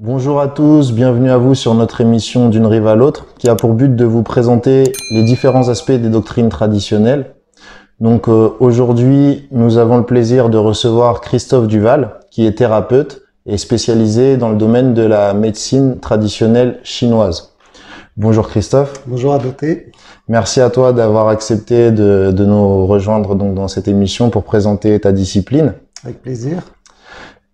Bonjour à tous, bienvenue à vous sur notre émission D'une rive à l'autre, qui a pour but de vous présenter les différents aspects des doctrines traditionnelles. Donc aujourd'hui, nous avons le plaisir de recevoir Christophe Duval, qui est thérapeute et spécialisé dans le domaine de la médecine traditionnelle chinoise. Bonjour Christophe. Bonjour à Doté. Merci à toi d'avoir accepté de nous rejoindre donc dans cette émission pour présenter ta discipline. Avec plaisir.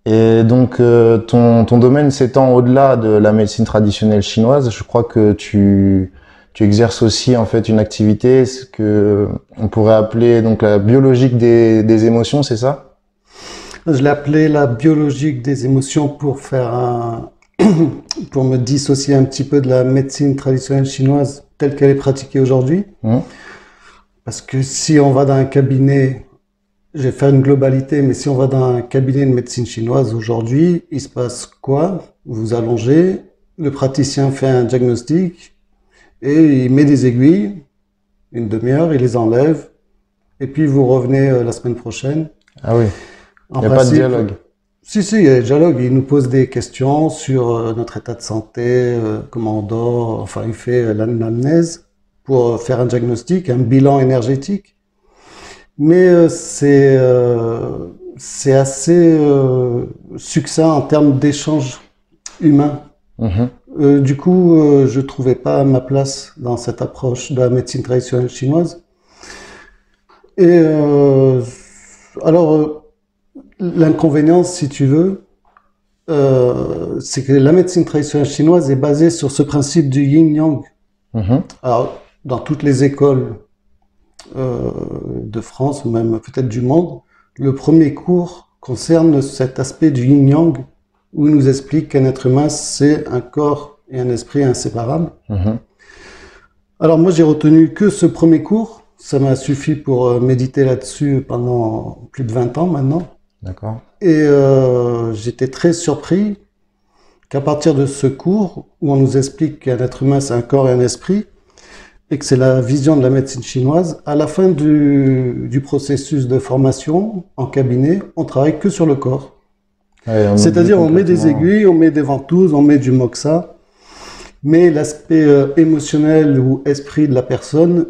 Et donc ton domaine s'étend au-delà de la médecine traditionnelle chinoise. Je crois que tu exerces aussi en fait une activité ce que on pourrait appeler donc la biologique des émotions, c'est ça? Je l'appelais la biologique des émotions pour faire pour me dissocier un petit peu de la médecine traditionnelle chinoise telle qu'elle est pratiquée aujourd'hui. Parce que si on va dans un cabinet, je vais faire une globalité, mais si on va dans un cabinet de médecine chinoise aujourd'hui, il se passe quoi? Vous vous allongez, le praticien fait un diagnostic et il met des aiguilles, une demi-heure, il les enlève, et puis vous revenez la semaine prochaine. Ah oui, il n'y a pas de dialogue. Si, si, il y a des dialogues. Il nous pose des questions sur notre état de santé, comment on dort, enfin il fait l'anamnèse pour faire un diagnostic, un bilan énergétique. Mais c'est assez succinct en termes d'échange humain. Du coup, je ne trouvais pas ma place dans cette approche de la médecine traditionnelle chinoise. Et l'inconvénient, si tu veux, c'est que la médecine traditionnelle chinoise est basée sur ce principe du yin-yang. Alors, dans toutes les écoles de France ou même peut-être du monde, le premier cours concerne cet aspect du yin-yang où il nous explique qu'un être humain c'est un corps et un esprit inséparables. Alors moi j'ai retenu que ce premier cours, ça m'a suffi pour méditer là-dessus pendant plus de 20 ans maintenant. D'accord. Et j'étais très surpris qu'à partir de ce cours où on nous explique qu'un être humain c'est un corps et un esprit, et que c'est la vision de la médecine chinoise, à la fin du processus de formation, en cabinet, on travaille que sur le corps. C'est-à-dire on met des aiguilles, on met des ventouses, on met du moxa, mais l'aspect émotionnel ou esprit de la personne,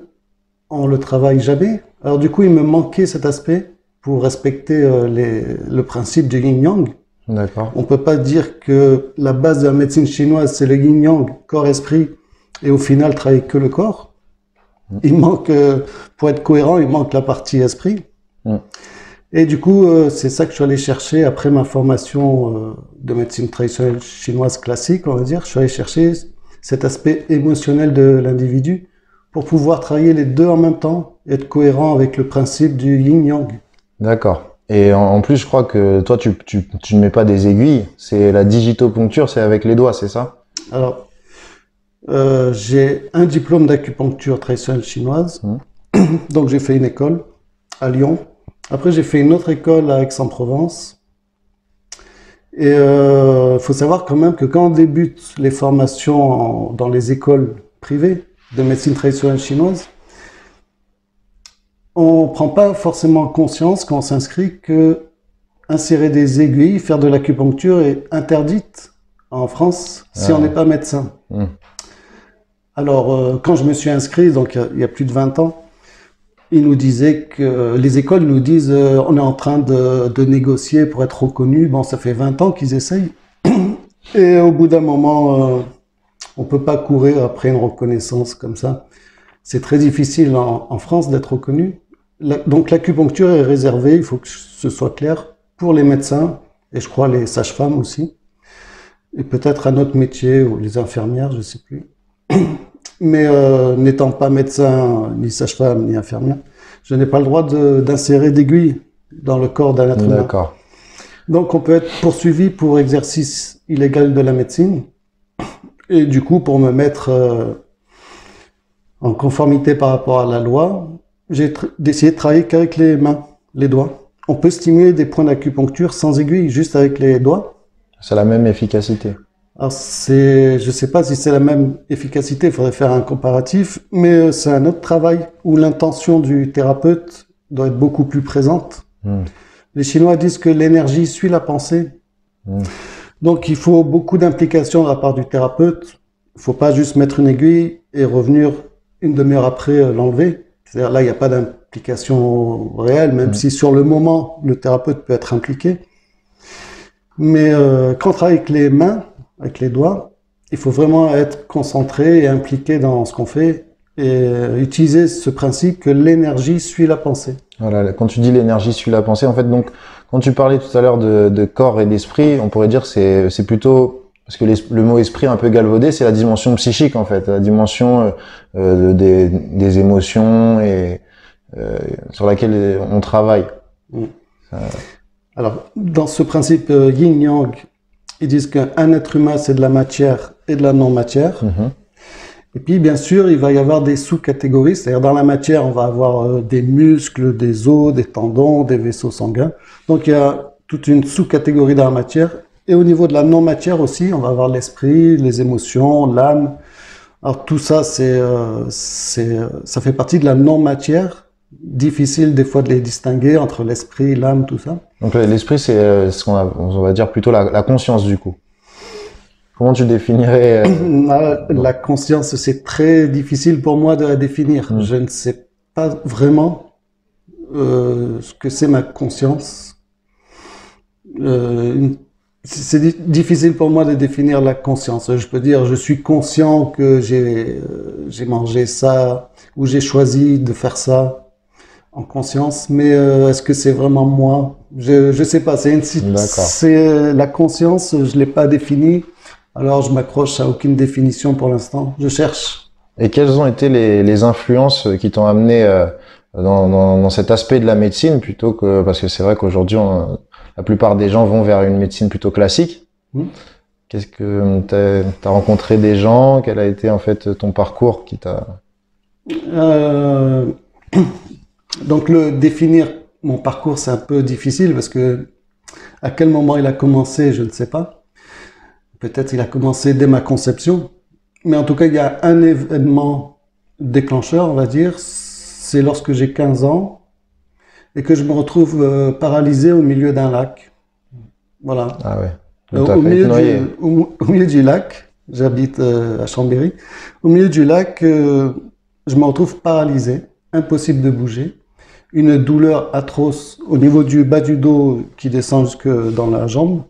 on ne le travaille jamais. Alors du coup, il me manquait cet aspect pour respecter le principe du yin-yang. On ne peut pas dire que la base de la médecine chinoise, c'est le yin-yang, corps-esprit, et au final, travailler que le corps. Il manque, pour être cohérent, il manque la partie esprit. Et du coup, c'est ça que je suis allé chercher après ma formation de médecine traditionnelle chinoise classique, on va dire. Je suis allé chercher cet aspect émotionnel de l'individu pour pouvoir travailler les deux en même temps, être cohérent avec le principe du yin-yang. D'accord. Et en plus, je crois que toi, tu ne mets pas des aiguilles. C'est la digitoponcture, c'est avec les doigts, c'est ça? Alors, j'ai un diplôme d'acupuncture traditionnelle chinoise, donc j'ai fait une école à Lyon. Après j'ai fait une autre école à Aix-en-Provence. Et il faut savoir quand même que quand on débute les formations dans les écoles privées de médecine traditionnelle chinoise, on ne prend pas forcément conscience quand on s'inscrit que insérer des aiguilles, faire de l'acupuncture est interdite en France si on n'est pas médecin. Alors, quand je me suis inscrit, donc il y a plus de 20 ans, ils nous disaient que les écoles nous disent on est en train de négocier pour être reconnu. Bon, ça fait 20 ans qu'ils essayent. Et au bout d'un moment, on ne peut pas courir après une reconnaissance comme ça. C'est très difficile en France d'être reconnu. Donc l'acupuncture est réservée, il faut que ce soit clair, pour les médecins et je crois les sages-femmes aussi. Et peut-être un autre métier ou les infirmières, je ne sais plus. Mais n'étant pas médecin, ni sage-femme, ni infirmière, je n'ai pas le droit d'insérer d'aiguille dans le corps d'un être humain. D'accord. Donc on peut être poursuivi pour exercice illégal de la médecine. Et du coup, pour me mettre en conformité par rapport à la loi, j'ai décidé de travailler qu'avec les mains, les doigts. On peut stimuler des points d'acupuncture sans aiguille, juste avec les doigts. C'est la même efficacité. Alors je ne sais pas si c'est la même efficacité, il faudrait faire un comparatif, mais c'est un autre travail où l'intention du thérapeute doit être beaucoup plus présente. Les Chinois disent que l'énergie suit la pensée. Donc il faut beaucoup d'implication de la part du thérapeute. Il ne faut pas juste mettre une aiguille et revenir une demi-heure après l'enlever. C'est-à-dire là, il n'y a pas d'implication réelle, même si sur le moment, le thérapeute peut être impliqué. Mais quand on travaille avec les mains, avec les doigts, il faut vraiment être concentré et impliqué dans ce qu'on fait et utiliser ce principe que l'énergie suit la pensée. Voilà, quand tu dis l'énergie suit la pensée, en fait, donc, quand tu parlais tout à l'heure de corps et d'esprit, on pourrait dire que c'est plutôt... Parce que le mot esprit un peu galvaudé, c'est la dimension psychique en fait, la dimension des émotions et sur laquelle on travaille. Oui. Alors, dans ce principe yin-yang, ils disent qu'un être humain, c'est de la matière et de la non-matière. Et puis, bien sûr, il va y avoir des sous-catégories, c'est-à-dire dans la matière, on va avoir des muscles, des os, des tendons, des vaisseaux sanguins. Donc, il y a toute une sous-catégorie dans la matière. Et au niveau de la non-matière aussi, on va avoir l'esprit, les émotions, l'âme. Alors tout ça, ça fait partie de la non-matière. Difficile des fois de les distinguer entre l'esprit, l'âme, tout ça. Donc l'esprit, c'est ce qu'on va dire plutôt la conscience du coup. Comment tu définirais La conscience, c'est très difficile pour moi de la définir. Je ne sais pas vraiment ce que c'est ma conscience. C'est difficile pour moi de définir la conscience. Je peux dire, je suis conscient que j'ai mangé ça ou j'ai choisi de faire ça en conscience, mais est-ce que c'est vraiment moi? Je sais pas. C'est la conscience, je l'ai pas définie. Alors je m'accroche à aucune définition pour l'instant. Je cherche. Et quelles ont été les influences qui t'ont amené dans cet aspect de la médecine plutôt que parce que c'est vrai qu'aujourd'hui la plupart des gens vont vers une médecine plutôt classique. Qu'est-ce que t'as rencontré des gens? Quel a été en fait ton parcours qui t'a... Donc définir mon parcours, c'est un peu difficile parce que à quel moment il a commencé, je ne sais pas. Peut-être il a commencé dès ma conception. Mais en tout cas, il y a un événement déclencheur, on va dire. C'est lorsque j'ai 15 ans. Et que je me retrouve paralysé au milieu d'un lac. Voilà. Ah ouais. Au milieu du lac, j'habite à Chambéry. Au milieu du lac, je me retrouve paralysé, impossible de bouger. Une douleur atroce au niveau du bas du dos qui descend jusque dans la jambe.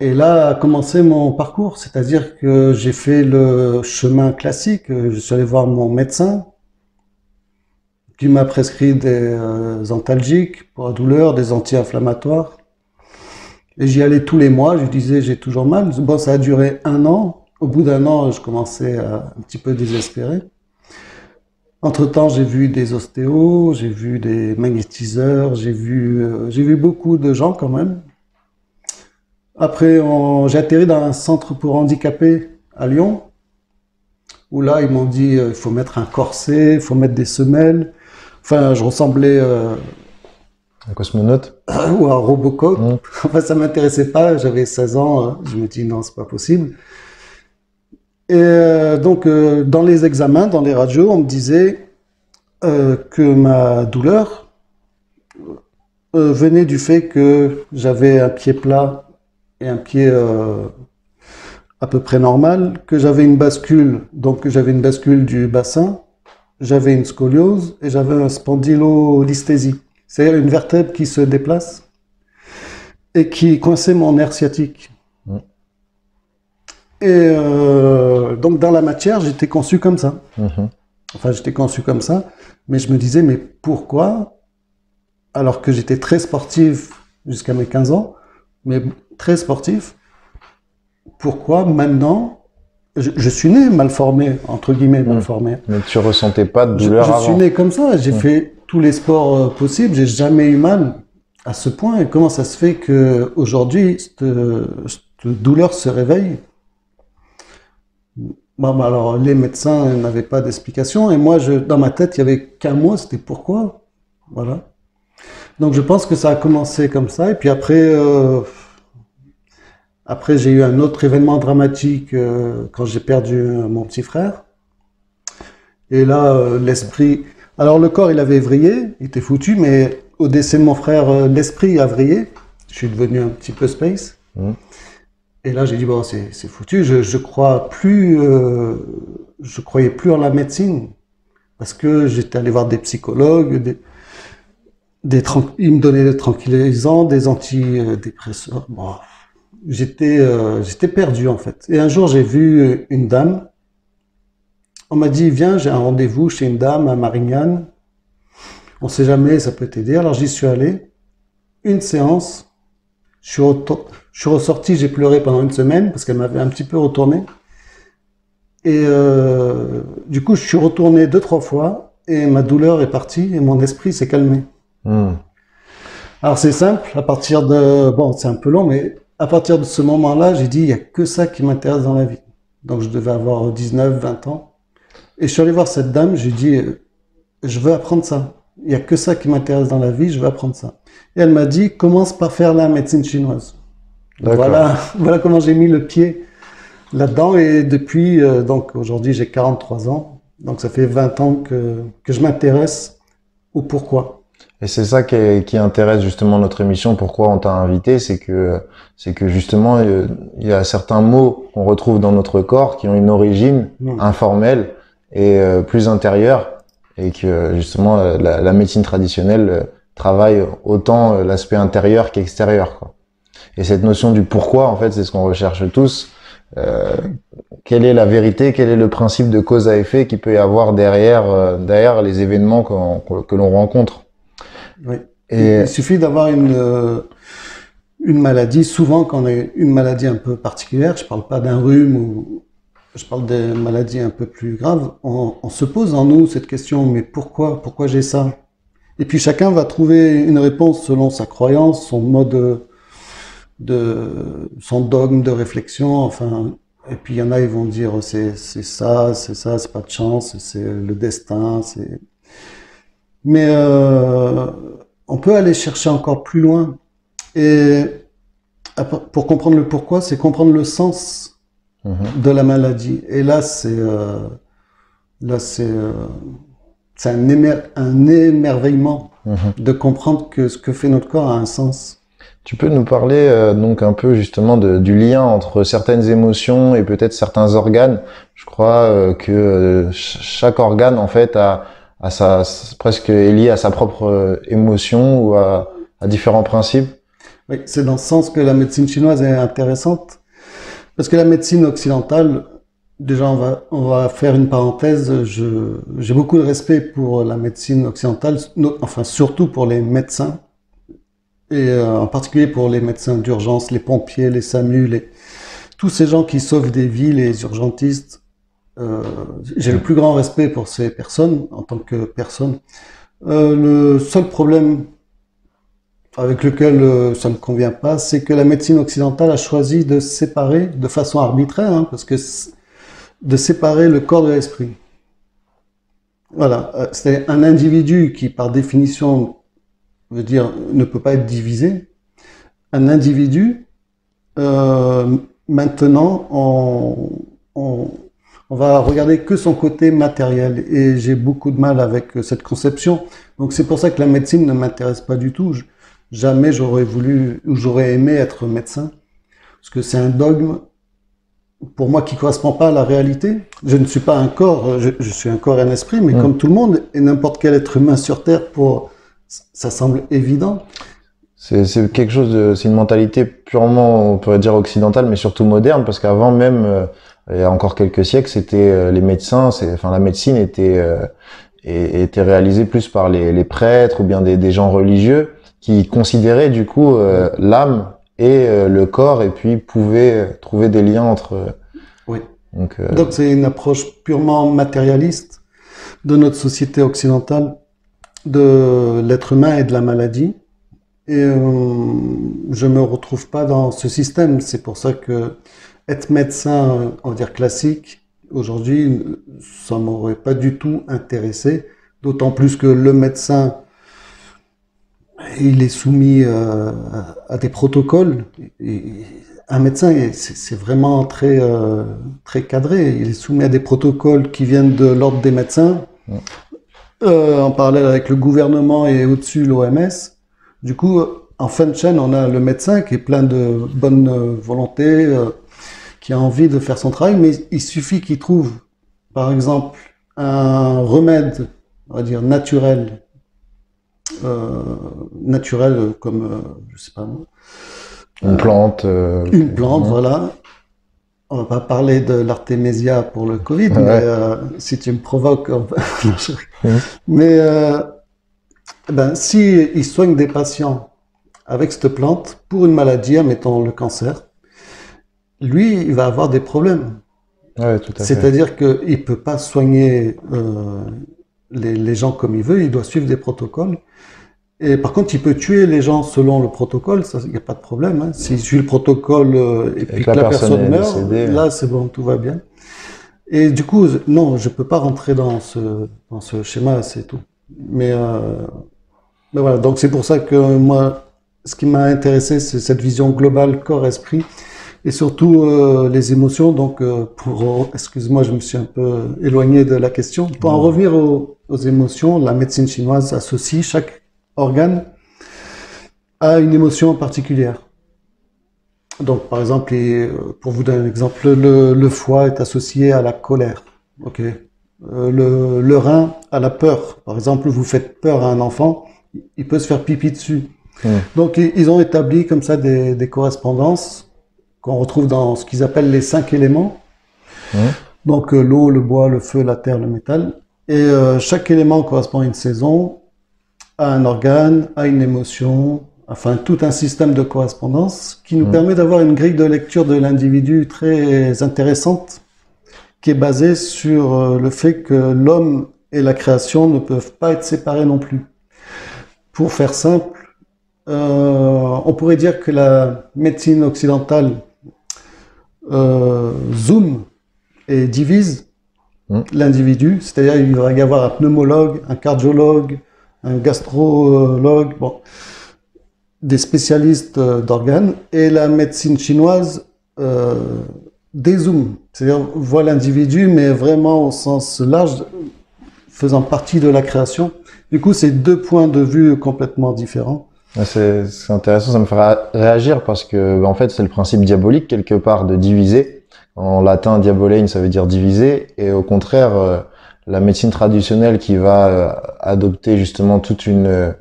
Et là a commencé mon parcours, c'est-à-dire que j'ai fait le chemin classique. Je suis allé voir mon médecin, qui m'a prescrit des antalgiques pour la douleur, des anti-inflammatoires. Et j'y allais tous les mois, je disais j'ai toujours mal. Bon, ça a duré un an. Au bout d'un an, je commençais à un petit peu désespérer. Entre-temps, j'ai vu des ostéos, j'ai vu des magnétiseurs, j'ai vu beaucoup de gens quand même. Après, j'ai atterri dans un centre pour handicapés à Lyon, où là, ils m'ont dit il faut mettre un corset, il faut mettre des semelles. Enfin, je ressemblais... un cosmonaute ou un Robocop. Enfin, ça ne m'intéressait pas. J'avais 16 ans. Je me dis, non, c'est pas possible. Et donc, dans les examens, dans les radios, on me disait que ma douleur venait du fait que j'avais un pied plat et un pied à peu près normal, que j'avais une bascule, donc j'avais une bascule du bassin, j'avais une scoliose et j'avais un spondylolisthésie, c'est-à-dire une vertèbre qui se déplace et qui coinçait mon nerf sciatique. Et donc dans la matière, j'étais conçu comme ça. Enfin, j'étais conçu comme ça, mais je me disais, mais pourquoi, alors que j'étais très sportif jusqu'à mes 15 ans, mais très sportif, pourquoi maintenant, je suis né mal formé, entre guillemets mal formé. Mais tu ressentais pas de douleur avant. Je suis né comme ça, j'ai fait tous les sports possibles, j'ai jamais eu mal à ce point. Et comment ça se fait que aujourd'hui cette douleur se réveille? Bon, alors les médecins n'avaient pas d'explication et moi, dans ma tête, il y avait qu'un mot, c'était pourquoi. Voilà. Donc je pense que ça a commencé comme ça et puis après. Après, j'ai eu un autre événement dramatique quand j'ai perdu mon petit frère. Et là, l'esprit... Alors, le corps, il avait vrillé, il était foutu, mais au décès de mon frère, l'esprit a vrillé. Je suis devenu un petit peu space. Et là, j'ai dit, bon, c'est foutu. Je croyais plus en la médecine. Parce que j'étais allé voir des psychologues, ils me donnaient des tranquillisants, des antidépresseurs. Bon, j'étais perdu, en fait. Et un jour, j'ai vu une dame. On m'a dit, viens, j'ai un rendez-vous chez une dame à Marignane. On ne sait jamais, ça peut t'aider. Alors, j'y suis allé. Une séance. Je suis ressorti, j'ai pleuré pendant une semaine parce qu'elle m'avait un petit peu retourné. Et du coup, je suis retourné 2-3 fois et ma douleur est partie et mon esprit s'est calmé. Mmh. Alors c'est simple, à partir de... Bon, c'est un peu long, mais à partir de ce moment-là, j'ai dit, il n'y a que ça qui m'intéresse dans la vie. Donc je devais avoir 19, 20 ans. Et je suis allé voir cette dame, j'ai dit, je veux apprendre ça. Il n'y a que ça qui m'intéresse dans la vie, je vais apprendre ça. Et elle m'a dit, commence par faire la médecine chinoise. Voilà, voilà comment j'ai mis le pied là-dedans. Et depuis, donc aujourd'hui, j'ai 43 ans. Donc ça fait 20 ans que je m'intéresse au pourquoi. Et c'est ça qui intéresse justement notre émission, pourquoi on t'a invité, c'est que justement, il y a certains mots qu'on retrouve dans notre corps qui ont une origine informelle et plus intérieure. Et que justement la médecine traditionnelle travaille autant l'aspect intérieur qu'extérieur, quoi. Et cette notion du pourquoi, en fait, c'est ce qu'on recherche tous. Quelle est la vérité, quel est le principe de cause à effet qu'il peut y avoir derrière les événements que l'on rencontre. Oui. Et il suffit d'avoir une maladie. Souvent, quand on a une maladie un peu particulière, je parle pas d'un rhume ou... Je parle des maladies un peu plus graves. On se pose en nous cette question, mais pourquoi j'ai ça? Et puis chacun va trouver une réponse selon sa croyance, son mode son dogme de réflexion, enfin. Et puis il y en a, ils vont dire, c'est ça, c'est pas de chance, c'est le destin, c'est... Mais on peut aller chercher encore plus loin. Et pour comprendre le pourquoi, c'est comprendre le sens de la maladie. Et là, c'est un émerveillement de comprendre que ce que fait notre corps a un sens. Tu peux nous parler donc un peu justement du lien entre certaines émotions et peut-être certains organes. Je crois que chaque organe, en fait, est lié à sa propre émotion ou à différents principes. Oui, c'est dans ce sens que la médecine chinoise est intéressante. Parce que la médecine occidentale, déjà on va faire une parenthèse, j'ai beaucoup de respect pour la médecine occidentale, enfin surtout pour les médecins, et en particulier pour les médecins d'urgence, les pompiers, les SAMU, tous ces gens qui sauvent des vies, les urgentistes. J'ai le plus grand respect pour ces personnes, en tant que personne. Le seul problème avec lequel ça ne me convient pas, c'est que la médecine occidentale a choisi de séparer, de façon arbitraire, hein, parce que de séparer le corps de l'esprit. Voilà, c'est un individu qui, par définition, veut dire, ne peut pas être divisé. Un individu, maintenant, on va regarder que son côté matériel, et j'ai beaucoup de mal avec cette conception. Donc c'est pour ça que la médecine ne m'intéresse pas du tout. Jamais j'aurais voulu ou j'aurais aimé être médecin, parce que c'est un dogme pour moi qui ne correspond pas à la réalité. Je ne suis pas un corps, je suis un corps et un esprit, mais comme tout le monde, et n'importe quel être humain sur Terre, ça semble évident. C'est quelque chose c'est une mentalité purement, on pourrait dire occidentale, mais surtout moderne, parce qu'avant même, il y a encore quelques siècles, c'était les médecins, enfin la médecine était réalisée plus par les prêtres ou bien des gens religieux, qui considérait du coup l'âme et le corps, et puis pouvait trouver des liens entre eux. Oui. Donc c'est une approche purement matérialiste de notre société occidentale, de l'être humain et de la maladie. Et je me retrouve pas dans ce système. C'est pour ça que être médecin, on va dire classique, aujourd'hui, ça m'aurait pas du tout intéressé. D'autant plus que le médecin, il est soumis à des protocoles. Un médecin, c'est vraiment très, très cadré. Il est soumis à des protocoles qui viennent de l'ordre des médecins, en parallèle avec le gouvernement et au-dessus l'OMS. Du coup, en fin de chaîne, on a le médecin qui est plein de bonne volonté, qui a envie de faire son travail, mais il suffit qu'il trouve, par exemple, un remède, on va dire, naturel, comme, je sais pas moi. Une plante. Une plante, voilà. On va pas parler de l'artémisia pour le Covid, ouais. Mais si tu me provoques... Mais ben, si ils soignent des patients avec cette plante pour une maladie, admettons le cancer, lui, il va avoir des problèmes. Ouais, c'est-à-dire qu'il ne peut pas soigner les gens comme il veut, il doit suivre des protocoles. Et par contre, il peut tuer les gens selon le protocole, il n'y a pas de problème. Hein. S'il suit le protocole et puis que la personne meurt, décédée, là c'est bon, tout va bien. Et du coup, non, je ne peux pas rentrer dans ce schéma, c'est tout. Mais voilà, donc c'est pour ça que moi, ce qui m'a intéressé, c'est cette vision globale corps-esprit. Et surtout les émotions, donc excuse-moi, je me suis un peu éloigné de la question. Pour en revenir aux émotions, la médecine chinoise associe chaque organe à une émotion particulière. Donc par exemple, pour vous donner un exemple, le foie est associé à la colère, okay. Le rein à la peur. Par exemple, vous faites peur à un enfant, il peut se faire pipi dessus. Mmh. Donc ils ont établi comme ça des correspondances qu'on retrouve dans ce qu'ils appellent les 5 éléments, donc l'eau, le bois, le feu, la terre, le métal. Et chaque élément correspond à une saison, à un organe, à une émotion, enfin tout un système de correspondance qui nous permet d'avoir une grille de lecture de l'individu très intéressante, qui est basée sur le fait que l'homme et la création ne peuvent pas être séparés non plus. Pour faire simple, on pourrait dire que la médecine occidentale zoom et divise l'individu, c'est-à-dire il va y avoir un pneumologue, un cardiologue, un gastrologue, bon, des spécialistes d'organes, et la médecine chinoise dézoome, c'est-à-dire voit l'individu mais vraiment au sens large, faisant partie de la création. Du coup, c'est deux points de vue complètement différents. C'est intéressant, ça me fait réagir parce que en fait c'est le principe diabolique quelque part de diviser. En latin, diabolane, ça veut dire diviser, et au contraire, la médecine traditionnelle qui va adopter justement toute une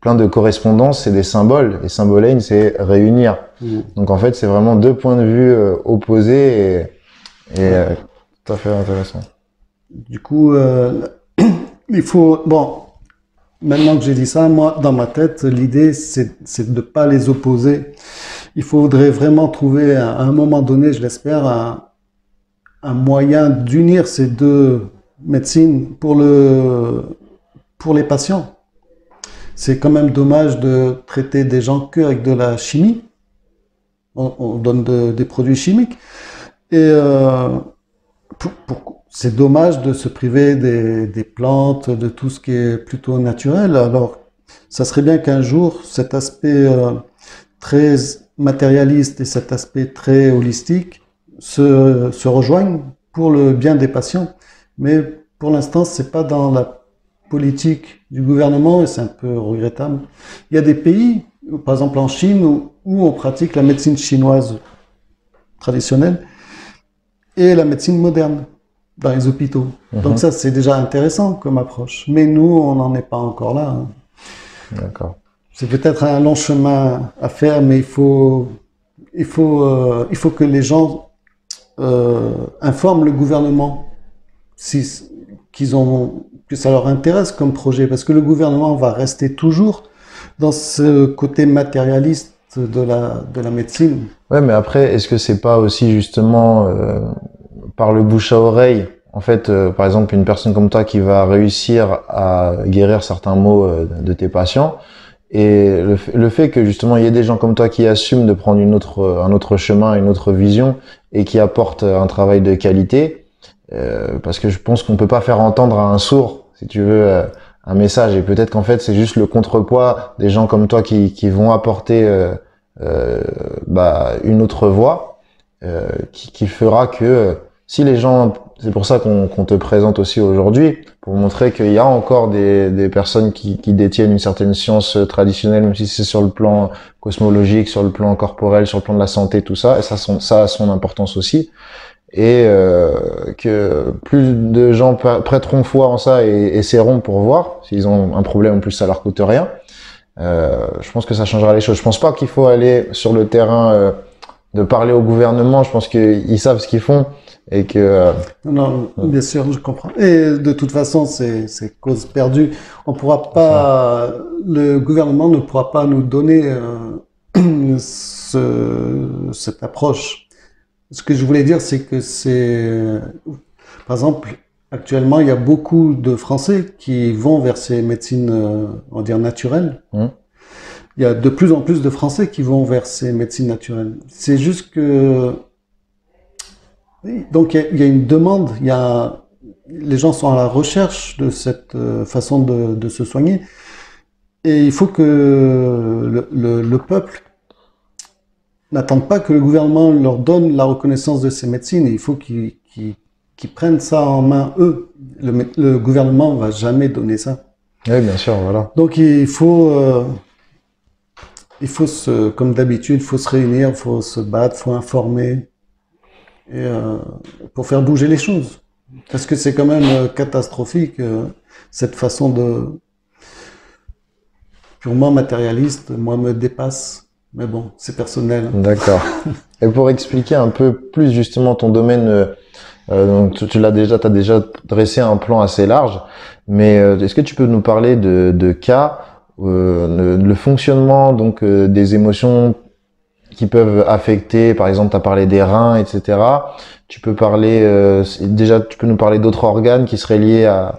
plein de correspondances et des symboles. Et symbolane, c'est réunir. Donc en fait, c'est vraiment deux points de vue opposés et tout à fait intéressant. Du coup, il faut bon. Maintenant que j'ai dit ça, moi, dans ma tête, l'idée, c'est de ne pas les opposer. Il faudrait vraiment trouver, à un moment donné, je l'espère, un moyen d'unir ces deux médecines pour les patients. C'est quand même dommage de traiter des gens qu'avec de la chimie. On donne des produits chimiques. Et pourquoi? C'est dommage de se priver des plantes, de tout ce qui est plutôt naturel. Alors, ça serait bien qu'un jour, cet aspect très matérialiste et cet aspect très holistique se rejoignent pour le bien des patients. Mais pour l'instant, c'est pas dans la politique du gouvernement et c'est un peu regrettable. Il y a des pays, par exemple en Chine, où on pratique la médecine chinoise traditionnelle et la médecine moderne dans les hôpitaux. Donc ça, c'est déjà intéressant comme approche. Mais nous, on n'en est pas encore là. Hein. D'accord. C'est peut-être un long chemin à faire, mais il faut que les gens informent le gouvernement que ça leur intéresse comme projet, parce que le gouvernement va rester toujours dans ce côté matérialiste de la médecine. Ouais, mais après, est-ce que c'est pas aussi justement par le bouche à oreille, en fait, par exemple, une personne comme toi qui va réussir à guérir certains maux de tes patients, et le fait que justement il y ait des gens comme toi qui assument de prendre un autre chemin, une autre vision, et qui apportent un travail de qualité, parce que je pense qu'on peut pas faire entendre à un sourd, si tu veux, un message, et peut-être qu'en fait c'est juste le contrepoids des gens comme toi qui vont apporter une autre voix, qui fera que si les gens C'est pour ça qu'on te présente aussi aujourd'hui, pour montrer qu'il y a encore des personnes qui détiennent une certaine science traditionnelle, même si c'est sur le plan cosmologique, sur le plan corporel, sur le plan de la santé, tout ça, et ça a son importance aussi. Et que plus de gens prêteront foi en ça et essaieront pour voir, s'ils ont un problème en plus ça leur coûte rien, je pense que ça changera les choses. Je pense pas qu'il faut aller sur le terrain de parler au gouvernement, je pense qu'ils savent ce qu'ils font. Et que non, bien sûr, je comprends. Et de toute façon, c'est cause perdue. On pourra pas, le gouvernement ne pourra pas nous donner cette approche. Ce que je voulais dire, c'est que par exemple, actuellement, il y a beaucoup de Français qui vont vers ces médecines, on va dire naturelles. Il y a de plus en plus de Français qui vont vers ces médecines naturelles. C'est juste que donc il y a une demande, les gens sont à la recherche de cette façon de se soigner, et il faut que le peuple n'attende pas que le gouvernement leur donne la reconnaissance de ces médecines, et il faut qu'ils prennent ça en main eux. Le gouvernement ne va jamais donner ça. Oui, bien sûr, voilà. Donc il faut comme d'habitude, il faut se réunir, il faut se battre, il faut informer. Et pour faire bouger les choses, parce que c'est quand même catastrophique cette façon de purement matérialiste, moi me dépasse, mais bon, c'est personnel. D'accord. Et pour expliquer un peu plus justement ton domaine, donc tu as déjà dressé un plan assez large, mais est-ce que tu peux nous parler de cas, le fonctionnement donc des émotions qui peuvent affecter, par exemple, tu as parlé des reins, etc. Tu peux parler, déjà, tu peux nous parler d'autres organes qui seraient liés à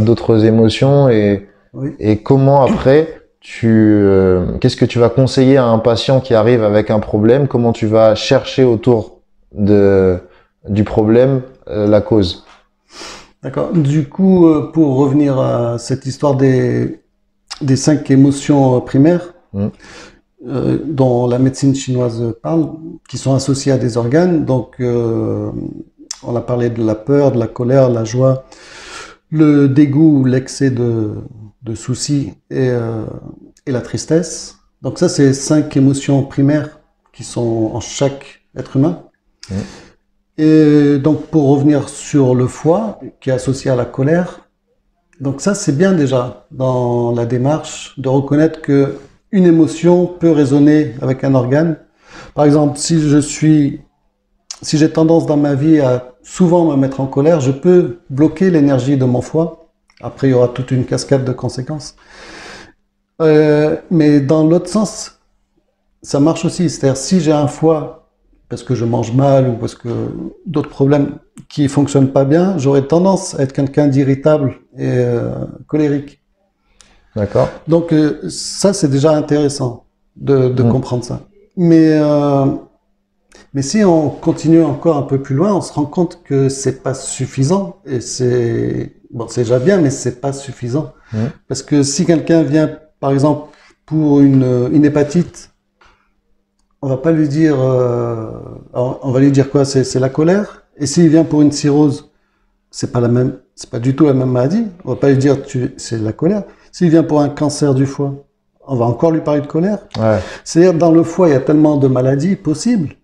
d'autres émotions, et, oui. Et comment après, qu'est-ce que tu vas conseiller à un patient qui arrive avec un problème? Comment tu vas chercher autour du problème la cause? D'accord. Du coup, pour revenir à cette histoire des 5 émotions primaires, dont la médecine chinoise parle, qui sont associés à des organes. Donc, on a parlé de la peur, de la colère, de la joie, le dégoût, l'excès de soucis et la tristesse. Donc ça, c'est 5 émotions primaires qui sont en chaque être humain. Mmh. Et donc, pour revenir sur le foie, qui est associé à la colère, donc ça, c'est bien déjà dans la démarche de reconnaître que une émotion peut résonner avec un organe. Par exemple, si j'ai tendance dans ma vie à souvent me mettre en colère, je peux bloquer l'énergie de mon foie. Après, il y aura toute une cascade de conséquences. Mais dans l'autre sens, ça marche aussi. C'est-à-dire, si j'ai un foie, parce que je mange mal ou parce que d'autres problèmes qui fonctionnent pas bien, j'aurais tendance à être quelqu'un d'irritable et colérique. D'accord. Donc ça, c'est déjà intéressant de comprendre ça. Mais si on continue encore un peu plus loin, on se rend compte que c'est pas suffisant, et c'est déjà bien, mais c'est pas suffisant. Parce que si quelqu'un vient, par exemple, pour une hépatite, on va pas lui dire, on va lui dire quoi? C'est la colère. Et s'il vient pour une cirrhose, c'est pas du tout la même maladie. On va pas lui dire c'est la colère. S'il vient pour un cancer du foie, on va encore lui parler de colère. Ouais. C'est-à-dire, dans le foie, il y a tellement de maladies possibles.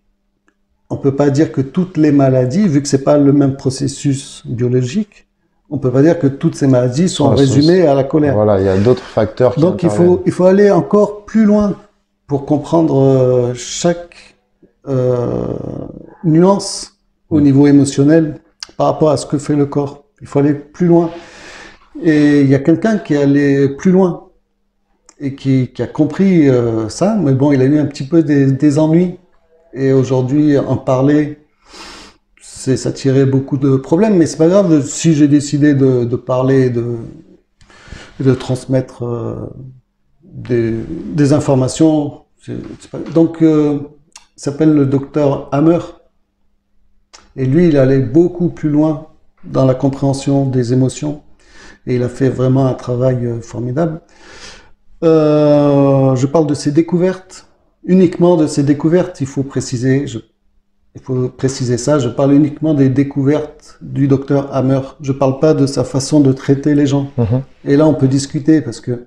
On peut pas dire que toutes les maladies, vu que c'est pas le même processus biologique, on peut pas dire que toutes ces maladies sont résumées à la colère. Voilà, il y a d'autres facteurs qui donc, il faut aller encore plus loin pour comprendre chaque nuance au niveau émotionnel par rapport à ce que fait le corps. Il faut aller plus loin. Et il y a quelqu'un qui est allé plus loin et qui a compris ça, mais bon, il a eu un petit peu des ennuis. Et aujourd'hui, en parler, ça tirait beaucoup de problèmes, mais c'est pas grave. Si j'ai décidé de parler, de transmettre des informations, c'est pas... Donc, il s'appelle le docteur Hamer. Et lui, il allait beaucoup plus loin dans la compréhension des émotions. Et il a fait vraiment un travail formidable. Je parle de ses découvertes, uniquement de ses découvertes, il faut préciser. Il faut préciser ça, je parle uniquement des découvertes du docteur Hamer. Je ne parle pas de sa façon de traiter les gens. Et là, on peut discuter parce que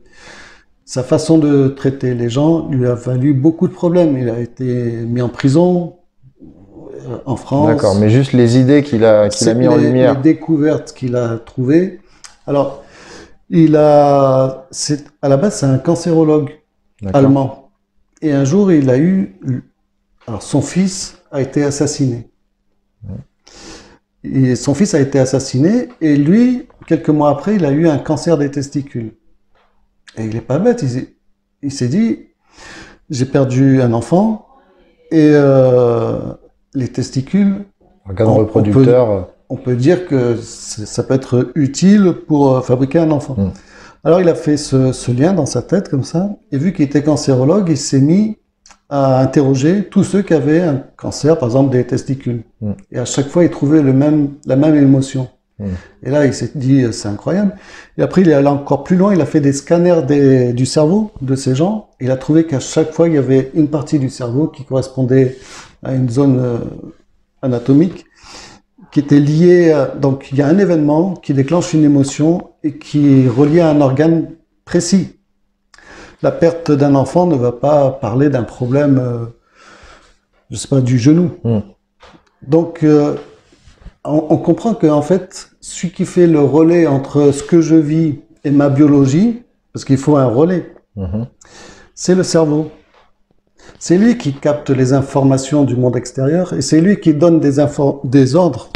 sa façon de traiter les gens lui a valu beaucoup de problèmes. Il a été mis en prison en France. D'accord, mais juste les idées qu'il a mis en lumière. Les découvertes qu'il a trouvées. Alors, à la base, c'est un cancérologue allemand. Et un jour, il a eu... Alors, son fils a été assassiné. Et son fils a été assassiné et lui, quelques mois après, il a eu un cancer des testicules. Et il n'est pas bête, il s'est dit, j'ai perdu un enfant et les testicules... Organe reproducteur. On peut dire que ça peut être utile pour fabriquer un enfant. Alors, il a fait ce lien dans sa tête comme ça et vu qu'il était cancérologue, il s'est mis à interroger tous ceux qui avaient un cancer, par exemple des testicules. Et à chaque fois, il trouvait la même émotion. Et là, il s'est dit, c'est incroyable. Et après, il est allé encore plus loin, il a fait des scanners du cerveau de ces gens. Il a trouvé qu'à chaque fois, il y avait une partie du cerveau qui correspondait à une zone anatomique, qui était liée à... Donc, il y a un événement qui déclenche une émotion et qui est relié à un organe précis. La perte d'un enfant ne va pas parler d'un problème, je sais pas, du genou. Donc, on comprend qu'en fait, celui qui fait le relais entre ce que je vis et ma biologie, parce qu'il faut un relais, c'est le cerveau. C'est lui qui capte les informations du monde extérieur et c'est lui qui donne des ordres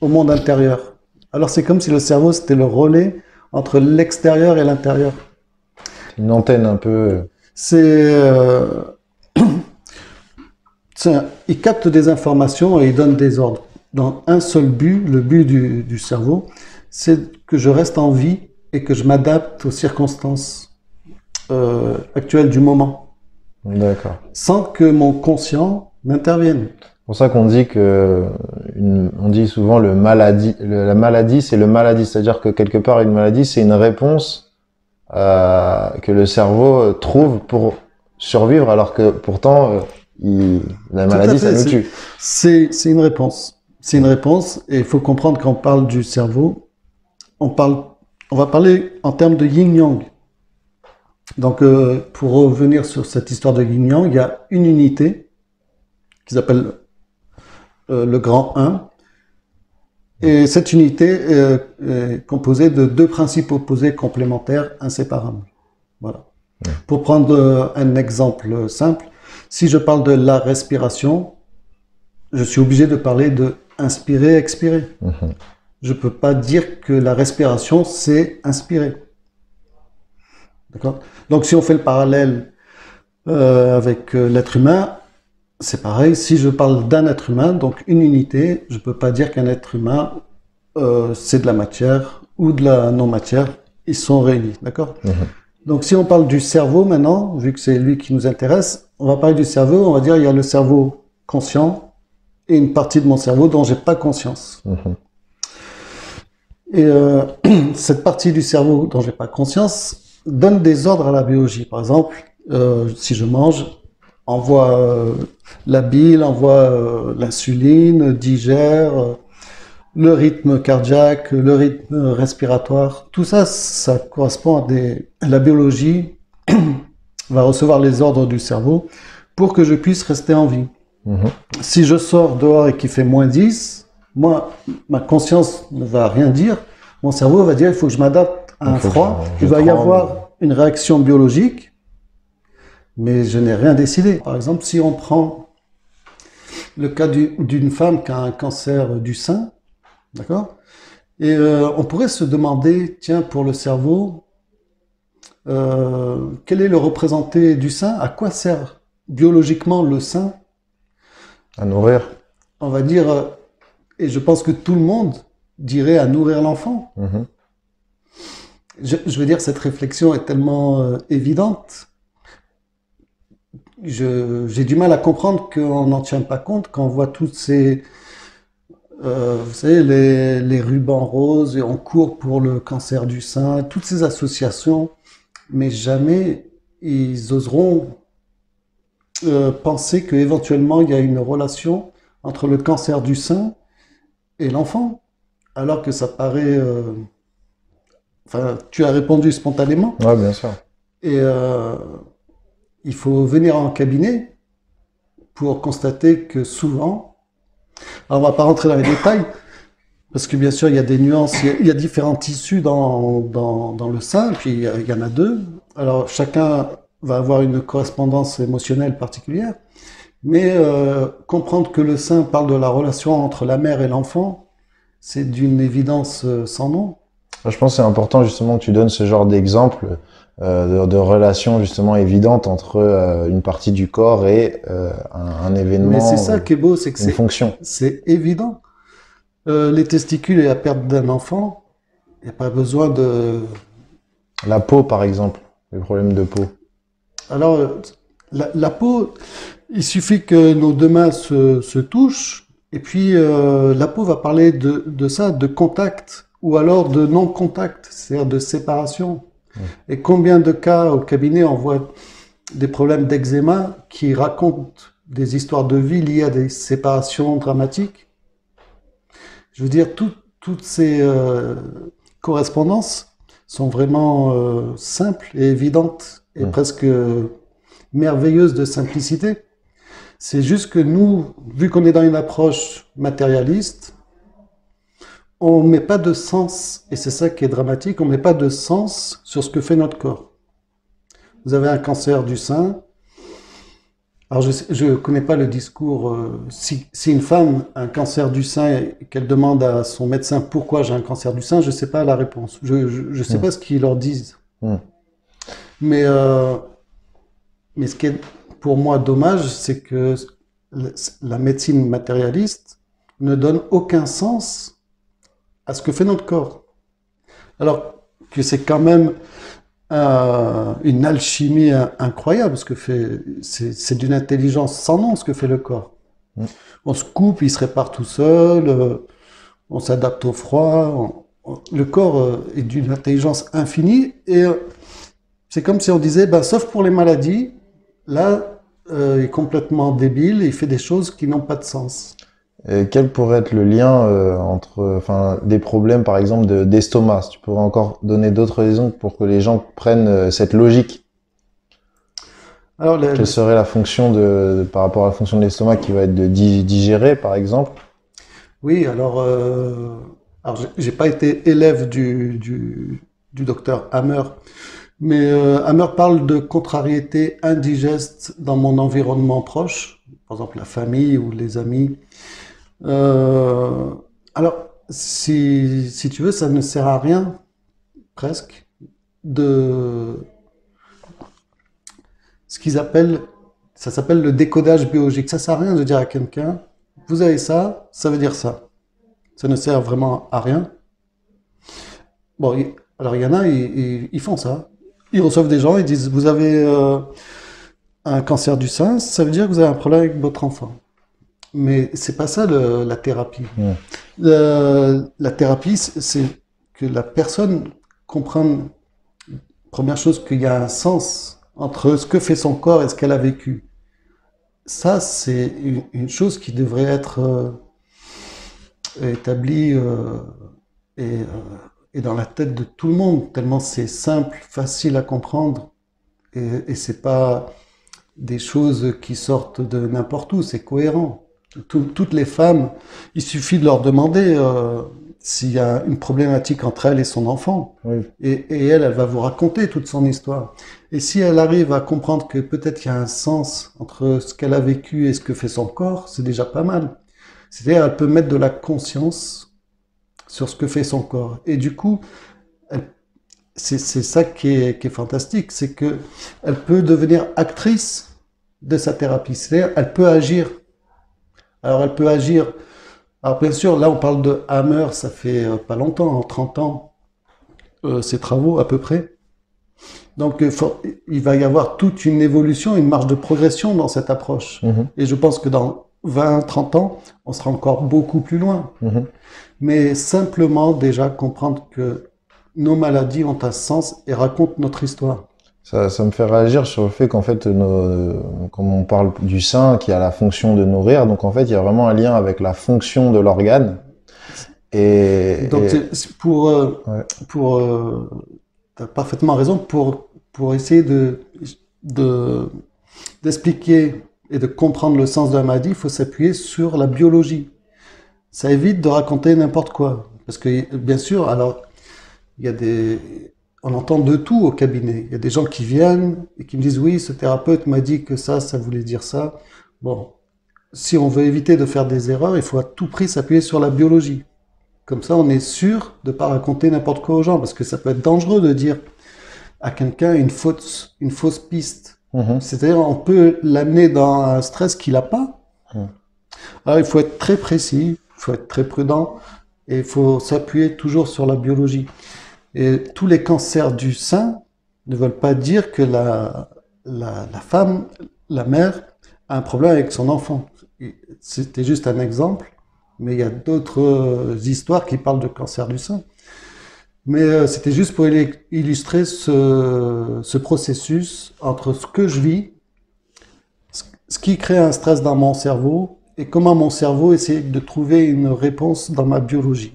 au monde intérieur. Alors, c'est comme si le cerveau, c'était le relais entre l'extérieur et l'intérieur. Une antenne un peu... Il capte des informations et il donne des ordres. Dans un seul but, le but du cerveau, c'est que je reste en vie et que je m'adapte aux circonstances actuelles du moment. D'accord. Sans que mon conscient n'intervienne. C'est pour ça qu'on dit que... On dit souvent la maladie, c'est le maladie. C'est-à-dire que quelque part, une maladie, c'est une réponse... que le cerveau trouve pour survivre, alors que pourtant, la maladie, ça nous tue. C'est une réponse. C'est une réponse, et il faut comprendre qu'on parle du cerveau, on va parler en termes de yin-yang. Donc, pour revenir sur cette histoire de yin-yang, il y a une unité qui s'appelle le grand 1, et cette unité est composée de deux principes opposés complémentaires inséparables. Voilà. Pour prendre un exemple simple, si je parle de la respiration, je suis obligé de parler de inspirer, expirer. Je ne peux pas dire que la respiration, c'est inspirer. D'accord ? Donc, si on fait le parallèle avec l'être humain, c'est pareil, si je parle d'un être humain, donc une unité, je ne peux pas dire qu'un être humain, c'est de la matière ou de la non-matière, ils sont réunis, d'accord ? Donc si on parle du cerveau maintenant, vu que c'est lui qui nous intéresse, on va parler du cerveau, on va dire il y a le cerveau conscient et une partie de mon cerveau dont je n'ai pas conscience. Et cette partie du cerveau dont je n'ai pas conscience donne des ordres à la biologie. Par exemple, si je mange... envoie la bile, envoie l'insuline, digère, le rythme cardiaque, le rythme respiratoire. Tout ça, ça correspond à la biologie va recevoir les ordres du cerveau pour que je puisse rester en vie. Si je sors dehors et qu'il fait moins 10, moi, ma conscience ne va rien dire. Mon cerveau va dire, il faut que je m'adapte à un froid. Il va y avoir une réaction biologique, mais je n'ai rien décidé. Par exemple, si on prend le cas d'une femme qui a un cancer du sein, d'accord, et on pourrait se demander, tiens, pour le cerveau, quel est le représenté du sein? À quoi sert biologiquement le sein? À nourrir. On va dire, et je pense que tout le monde dirait à nourrir l'enfant. Je veux dire, cette réflexion est tellement évidente. J'ai du mal à comprendre qu'on n'en tient pas compte quand on voit toutes ces, vous savez, les rubans roses et on court pour le cancer du sein, toutes ces associations, mais jamais ils oseront penser qu'éventuellement il y a une relation entre le cancer du sein et l'enfant, alors que ça paraît... Enfin, tu as répondu spontanément. Oui, bien sûr. Et il faut venir en cabinet pour constater que souvent... Alors, on ne va pas rentrer dans les détails, parce que bien sûr, il y a des nuances, il y a différents tissus dans le sein, puis il y en a deux. Alors, chacun va avoir une correspondance émotionnelle particulière, mais comprendre que le sein parle de la relation entre la mère et l'enfant, c'est d'une évidence sans nom. Je pense que c'est important justement que tu donnes ce genre d'exemple de relation justement évidente entre une partie du corps et un événement. Mais c'est ça qui est beau, c'est que c'est évident. Les testicules et la perte d'un enfant, il n'y a pas besoin de... La peau par exemple, les problèmes de peau. Alors, la peau, il suffit que nos deux mains se touchent et puis la peau va parler de ça, de contact. Ou alors de non-contact, c'est-à-dire de séparation. Mmh. Et combien de cas au cabinet, on voit des problèmes d'eczéma qui racontent des histoires de vie liées à des séparations dramatiques. Je veux dire, toutes ces correspondances sont vraiment simples et évidentes, et presque merveilleuses de simplicité. C'est juste que nous, vu qu'on est dans une approche matérialiste, on ne met pas de sens, et c'est ça qui est dramatique, on ne met pas de sens sur ce que fait notre corps. Vous avez un cancer du sein. Alors, je ne connais pas le discours. Si une femme a un cancer du sein et qu'elle demande à son médecin « Pourquoi j'ai un cancer du sein ?», je ne sais pas la réponse. Je ne sais pas ce qu'ils leur disent. Mmh. Mais ce qui est pour moi dommage, c'est que la médecine matérialiste ne donne aucun sens à ce que fait notre corps. Alors que c'est quand même une alchimie incroyable, ce que fait, c'est d'une intelligence sans nom ce que fait le corps. Mmh. On se coupe, il se répare tout seul, on s'adapte au froid, le corps est d'une intelligence infinie, et c'est comme si on disait, ben, sauf pour les maladies, là, il est complètement débile, il fait des choses qui n'ont pas de sens. Et quel pourrait être le lien entre des problèmes, par exemple, d'estomac? Tu pourrais encore donner d'autres raisons pour que les gens prennent cette logique. Alors, quelle serait la fonction par rapport à la fonction de l'estomac qui va être de digérer, par exemple? Oui, alors j'ai pas été élève du docteur Hamer, mais Hamer parle de contrariété indigeste dans mon environnement proche, par exemple la famille ou les amis. Alors, si tu veux, ça ne sert à rien, presque, de ce qu'ils appellent, ça s'appelle le décodage biologique. Ça ne sert à rien de dire à quelqu'un, vous avez ça, ça veut dire ça. Ça ne sert vraiment à rien. Bon, alors il y en a, ils font ça. Ils reçoivent des gens, ils disent, vous avez un cancer du sein, ça veut dire que vous avez un problème avec votre enfant. Mais c'est pas ça la thérapie. Mmh. La thérapie, c'est que la personne comprenne, première chose, qu'il y a un sens entre ce que fait son corps et ce qu'elle a vécu. Ça, c'est une chose qui devrait être établie et dans la tête de tout le monde, tellement c'est simple, facile à comprendre, et c'est pas des choses qui sortent de n'importe où, c'est cohérent. Toutes les femmes, il suffit de leur demander s'il y a une problématique entre elle et son enfant. Oui. Et elle va vous raconter toute son histoire. Et si elle arrive à comprendre que peut-être il y a un sens entre ce qu'elle a vécu et ce que fait son corps, c'est déjà pas mal. C'est-à-dire elle peut mettre de la conscience sur ce que fait son corps. Et du coup, c'est ça qui est fantastique, c'est que elle peut devenir actrice de sa thérapie. C'est-à-dire elle peut agir. Alors, elle peut agir. Alors, bien sûr, là, on parle de Hamer, ça fait pas longtemps, 30 ans, ses travaux, à peu près. Donc, il va y avoir toute une évolution, une marge de progression dans cette approche. Mm-hmm. Et je pense que dans 20, 30 ans, on sera encore beaucoup plus loin. Mm-hmm. Mais simplement, déjà, comprendre que nos maladies ont un sens et racontent notre histoire. Ça me fait réagir sur le fait qu'en fait, comme on parle du sein qui a la fonction de nourrir, donc en fait, il y a vraiment un lien avec la fonction de l'organe. Et, donc, t'as parfaitement raison, pour essayer d'expliquer et de comprendre le sens de la maladie, il faut s'appuyer sur la biologie. Ça évite de raconter n'importe quoi. Parce que, bien sûr, alors, il y a des... On entend de tout au cabinet. Il y a des gens qui viennent et qui me disent « Oui, ce thérapeute m'a dit que ça, ça voulait dire ça. » Bon, si on veut éviter de faire des erreurs, il faut à tout prix s'appuyer sur la biologie. Comme ça, on est sûr de ne pas raconter n'importe quoi aux gens, parce que ça peut être dangereux de dire à quelqu'un une fausse piste. Mmh. C'est-à-dire, on peut l'amener dans un stress qu'il n'a pas. Mmh. Alors, il faut être très précis, il faut être très prudent, et il faut s'appuyer toujours sur la biologie. Et tous les cancers du sein ne veulent pas dire que la femme, la mère, a un problème avec son enfant. C'était juste un exemple, mais il y a d'autres histoires qui parlent de cancer du sein. Mais c'était juste pour illustrer ce processus entre ce que je vis, ce qui crée un stress dans mon cerveau, et comment mon cerveau essaie de trouver une réponse dans ma biologie.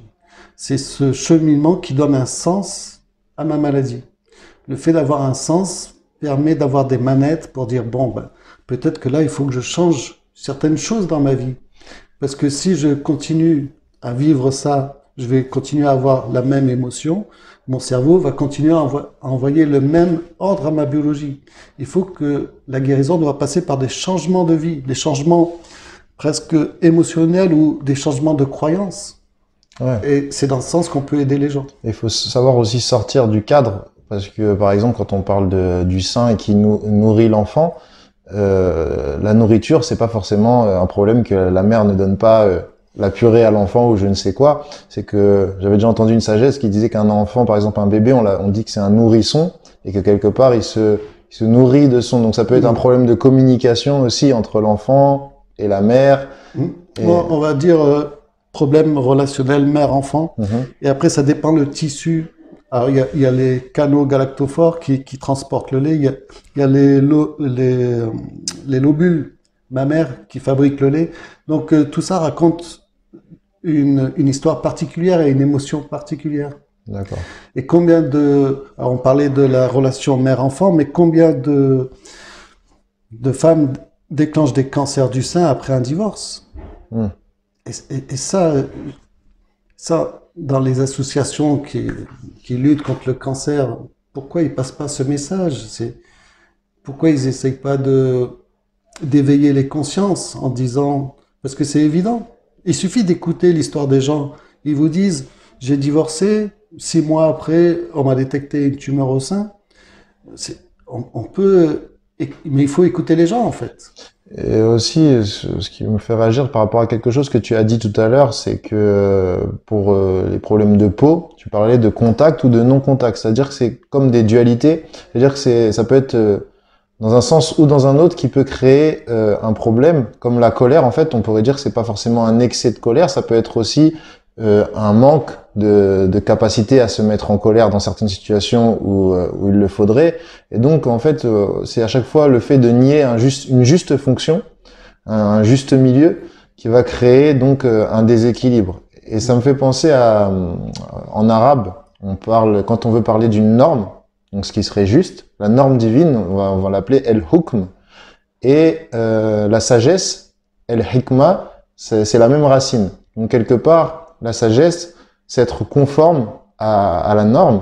C'est ce cheminement qui donne un sens à ma maladie. Le fait d'avoir un sens permet d'avoir des manettes pour dire « Bon, ben, peut-être que là, il faut que je change certaines choses dans ma vie. » Parce que si je continue à vivre ça, je vais continuer à avoir la même émotion. Mon cerveau va continuer à envoyer le même ordre à ma biologie. Il faut que la guérison doit passer par des changements de vie, des changements presque émotionnels ou des changements de croyances. Ouais. Et c'est dans ce sens qu'on peut aider les gens. Il faut savoir aussi sortir du cadre, parce que par exemple quand on parle du sein et qui nourrit l'enfant, la nourriture c'est pas forcément un problème que la mère ne donne pas la purée à l'enfant ou je ne sais quoi. C'est que j'avais déjà entendu une sagesse qui disait qu'un enfant, par exemple un bébé, on dit que c'est un nourrisson et que quelque part il se nourrit de son. Donc ça peut être un problème de communication aussi entre l'enfant et la mère. Mmh. Et... on va dire... problème relationnel mère-enfant. Mmh. Et après, ça dépend le tissu. Alors, il y a les canaux galactophores qui transportent le lait. Il y a les lobules mammaires qui fabriquent le lait. Donc, tout ça raconte une histoire particulière et une émotion particulière. D'accord. Et combien de... Alors, on parlait de la relation mère-enfant, mais combien de femmes déclenchent des cancers du sein après un divorce? Mmh. Et ça, dans les associations qui luttent contre le cancer, pourquoi ils ne passent pas ce message? Pourquoi ils n'essayent pas d'éveiller les consciences en disant... Parce que c'est évident. Il suffit d'écouter l'histoire des gens. Ils vous disent, j'ai divorcé, 6 mois après, on m'a détecté une tumeur au sein. On peut... Mais il faut écouter les gens, en fait. Et aussi, ce qui me fait réagir par rapport à quelque chose que tu as dit tout à l'heure, c'est que pour les problèmes de peau, tu parlais de contact ou de non-contact. C'est-à-dire que c'est comme des dualités. C'est-à-dire que ça peut être dans un sens ou dans un autre qui peut créer un problème. Comme la colère, en fait, on pourrait dire que c'est pas forcément un excès de colère. Ça peut être aussi un manque de capacité à se mettre en colère dans certaines situations où il le faudrait. Et donc, en fait, c'est à chaque fois le fait de nier une juste fonction, un juste milieu, qui va créer donc un déséquilibre. Et ça me fait penser à... En arabe, quand on veut parler d'une norme, donc ce qui serait juste, la norme divine, on va l'appeler el-hukm. Et la sagesse, el-hikma, c'est la même racine. Donc, quelque part... La sagesse, c'est être conforme à la norme.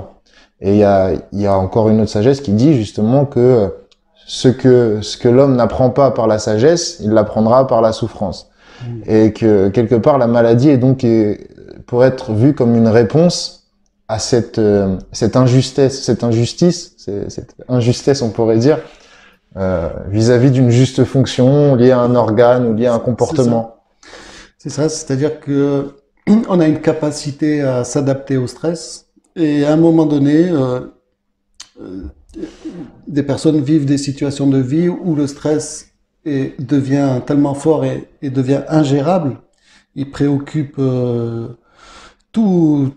Et il y a encore une autre sagesse qui dit justement que ce que l'homme n'apprend pas par la sagesse, il l'apprendra par la souffrance. Mmh. Et que quelque part, la maladie est donc pour être vue comme une réponse à cette injustice, on pourrait dire, vis-à-vis d'une juste fonction liée à un organe ou liée à un comportement. C'est ça, c'est-à-dire que on a une capacité à s'adapter au stress et à un moment donné, des personnes vivent des situations de vie où le stress devient tellement fort et devient ingérable. Il préoccupe tout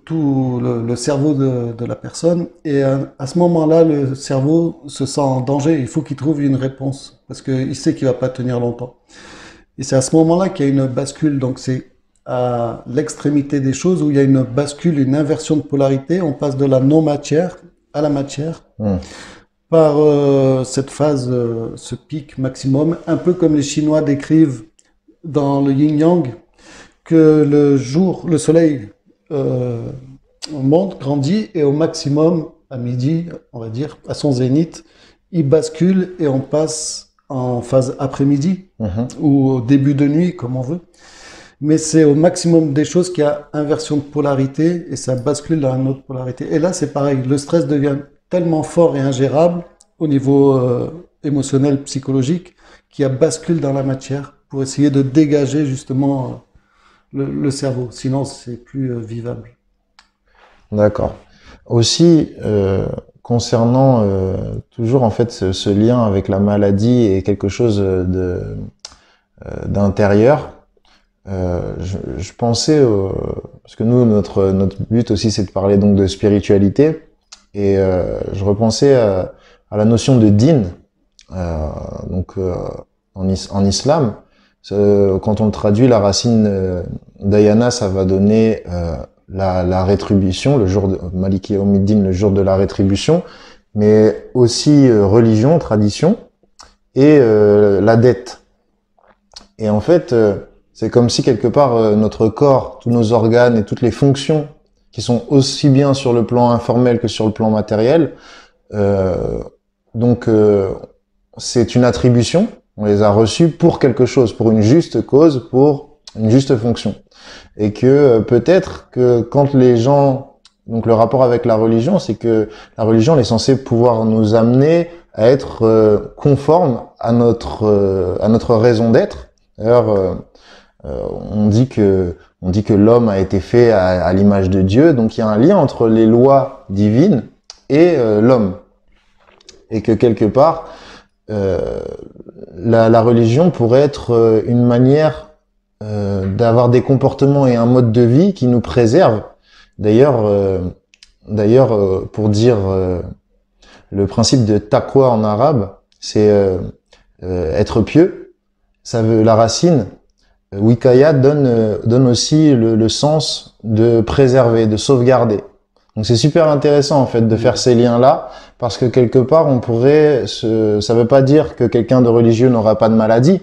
le cerveau de la personne. Et à ce moment-là, le cerveau se sent en danger. Il faut qu'il trouve une réponse parce qu'il sait qu'il ne va pas tenir longtemps. Et c'est à ce moment-là qu'il y a une bascule. Donc c'est à l'extrémité des choses où il y a une bascule, une inversion de polarité. On passe de la non-matière à la matière. Mmh. Par cette phase, ce pic maximum, un peu comme les Chinois décrivent dans le yin-yang, que le jour, le soleil monte, grandit, et au maximum, à midi, on va dire, à son zénith, il bascule et on passe en phase après-midi, mm-hmm. ou au début de nuit, comme on veut. Mais c'est au maximum des choses qu'il y a inversion de polarité, et ça bascule dans une autre polarité. Et là, c'est pareil, le stress devient tellement fort et ingérable au niveau émotionnel, psychologique, qui a basculé dans la matière pour essayer de dégager justement le cerveau. Sinon, c'est plus vivable. D'accord. Aussi, concernant toujours en fait ce lien avec la maladie et quelque chose d'intérieur, je pensais, parce que nous, notre but aussi, c'est de parler donc de spiritualité. Et je repensais à la notion de din, donc en islam. Quand on le traduit, la racine dayana, ça va donner la rétribution, le jour de Maliki Yawmiddin, le jour de la rétribution, mais aussi religion, tradition et la dette. Et en fait, c'est comme si quelque part notre corps, tous nos organes et toutes les fonctions qui sont aussi bien sur le plan informel que sur le plan matériel. Donc c'est une attribution, on les a reçus pour quelque chose, pour une juste cause, pour une juste fonction. Et que peut-être que quand les gens... Donc le rapport avec la religion, c'est que la religion elle est censée pouvoir nous amener à être conforme à notre raison d'être. D'ailleurs, on dit que l'homme a été fait à l'image de Dieu, donc il y a un lien entre les lois divines et l'homme. Et que quelque part, la religion pourrait être une manière d'avoir des comportements et un mode de vie qui nous préserve. D'ailleurs, pour dire le principe de taqwa en arabe, c'est être pieux, ça veut la racine. Wikaya donne aussi le sens de préserver, de sauvegarder. Donc c'est super intéressant en fait de faire ces liens-là, parce que quelque part on pourrait ça veut pas dire que quelqu'un de religieux n'aura pas de maladie,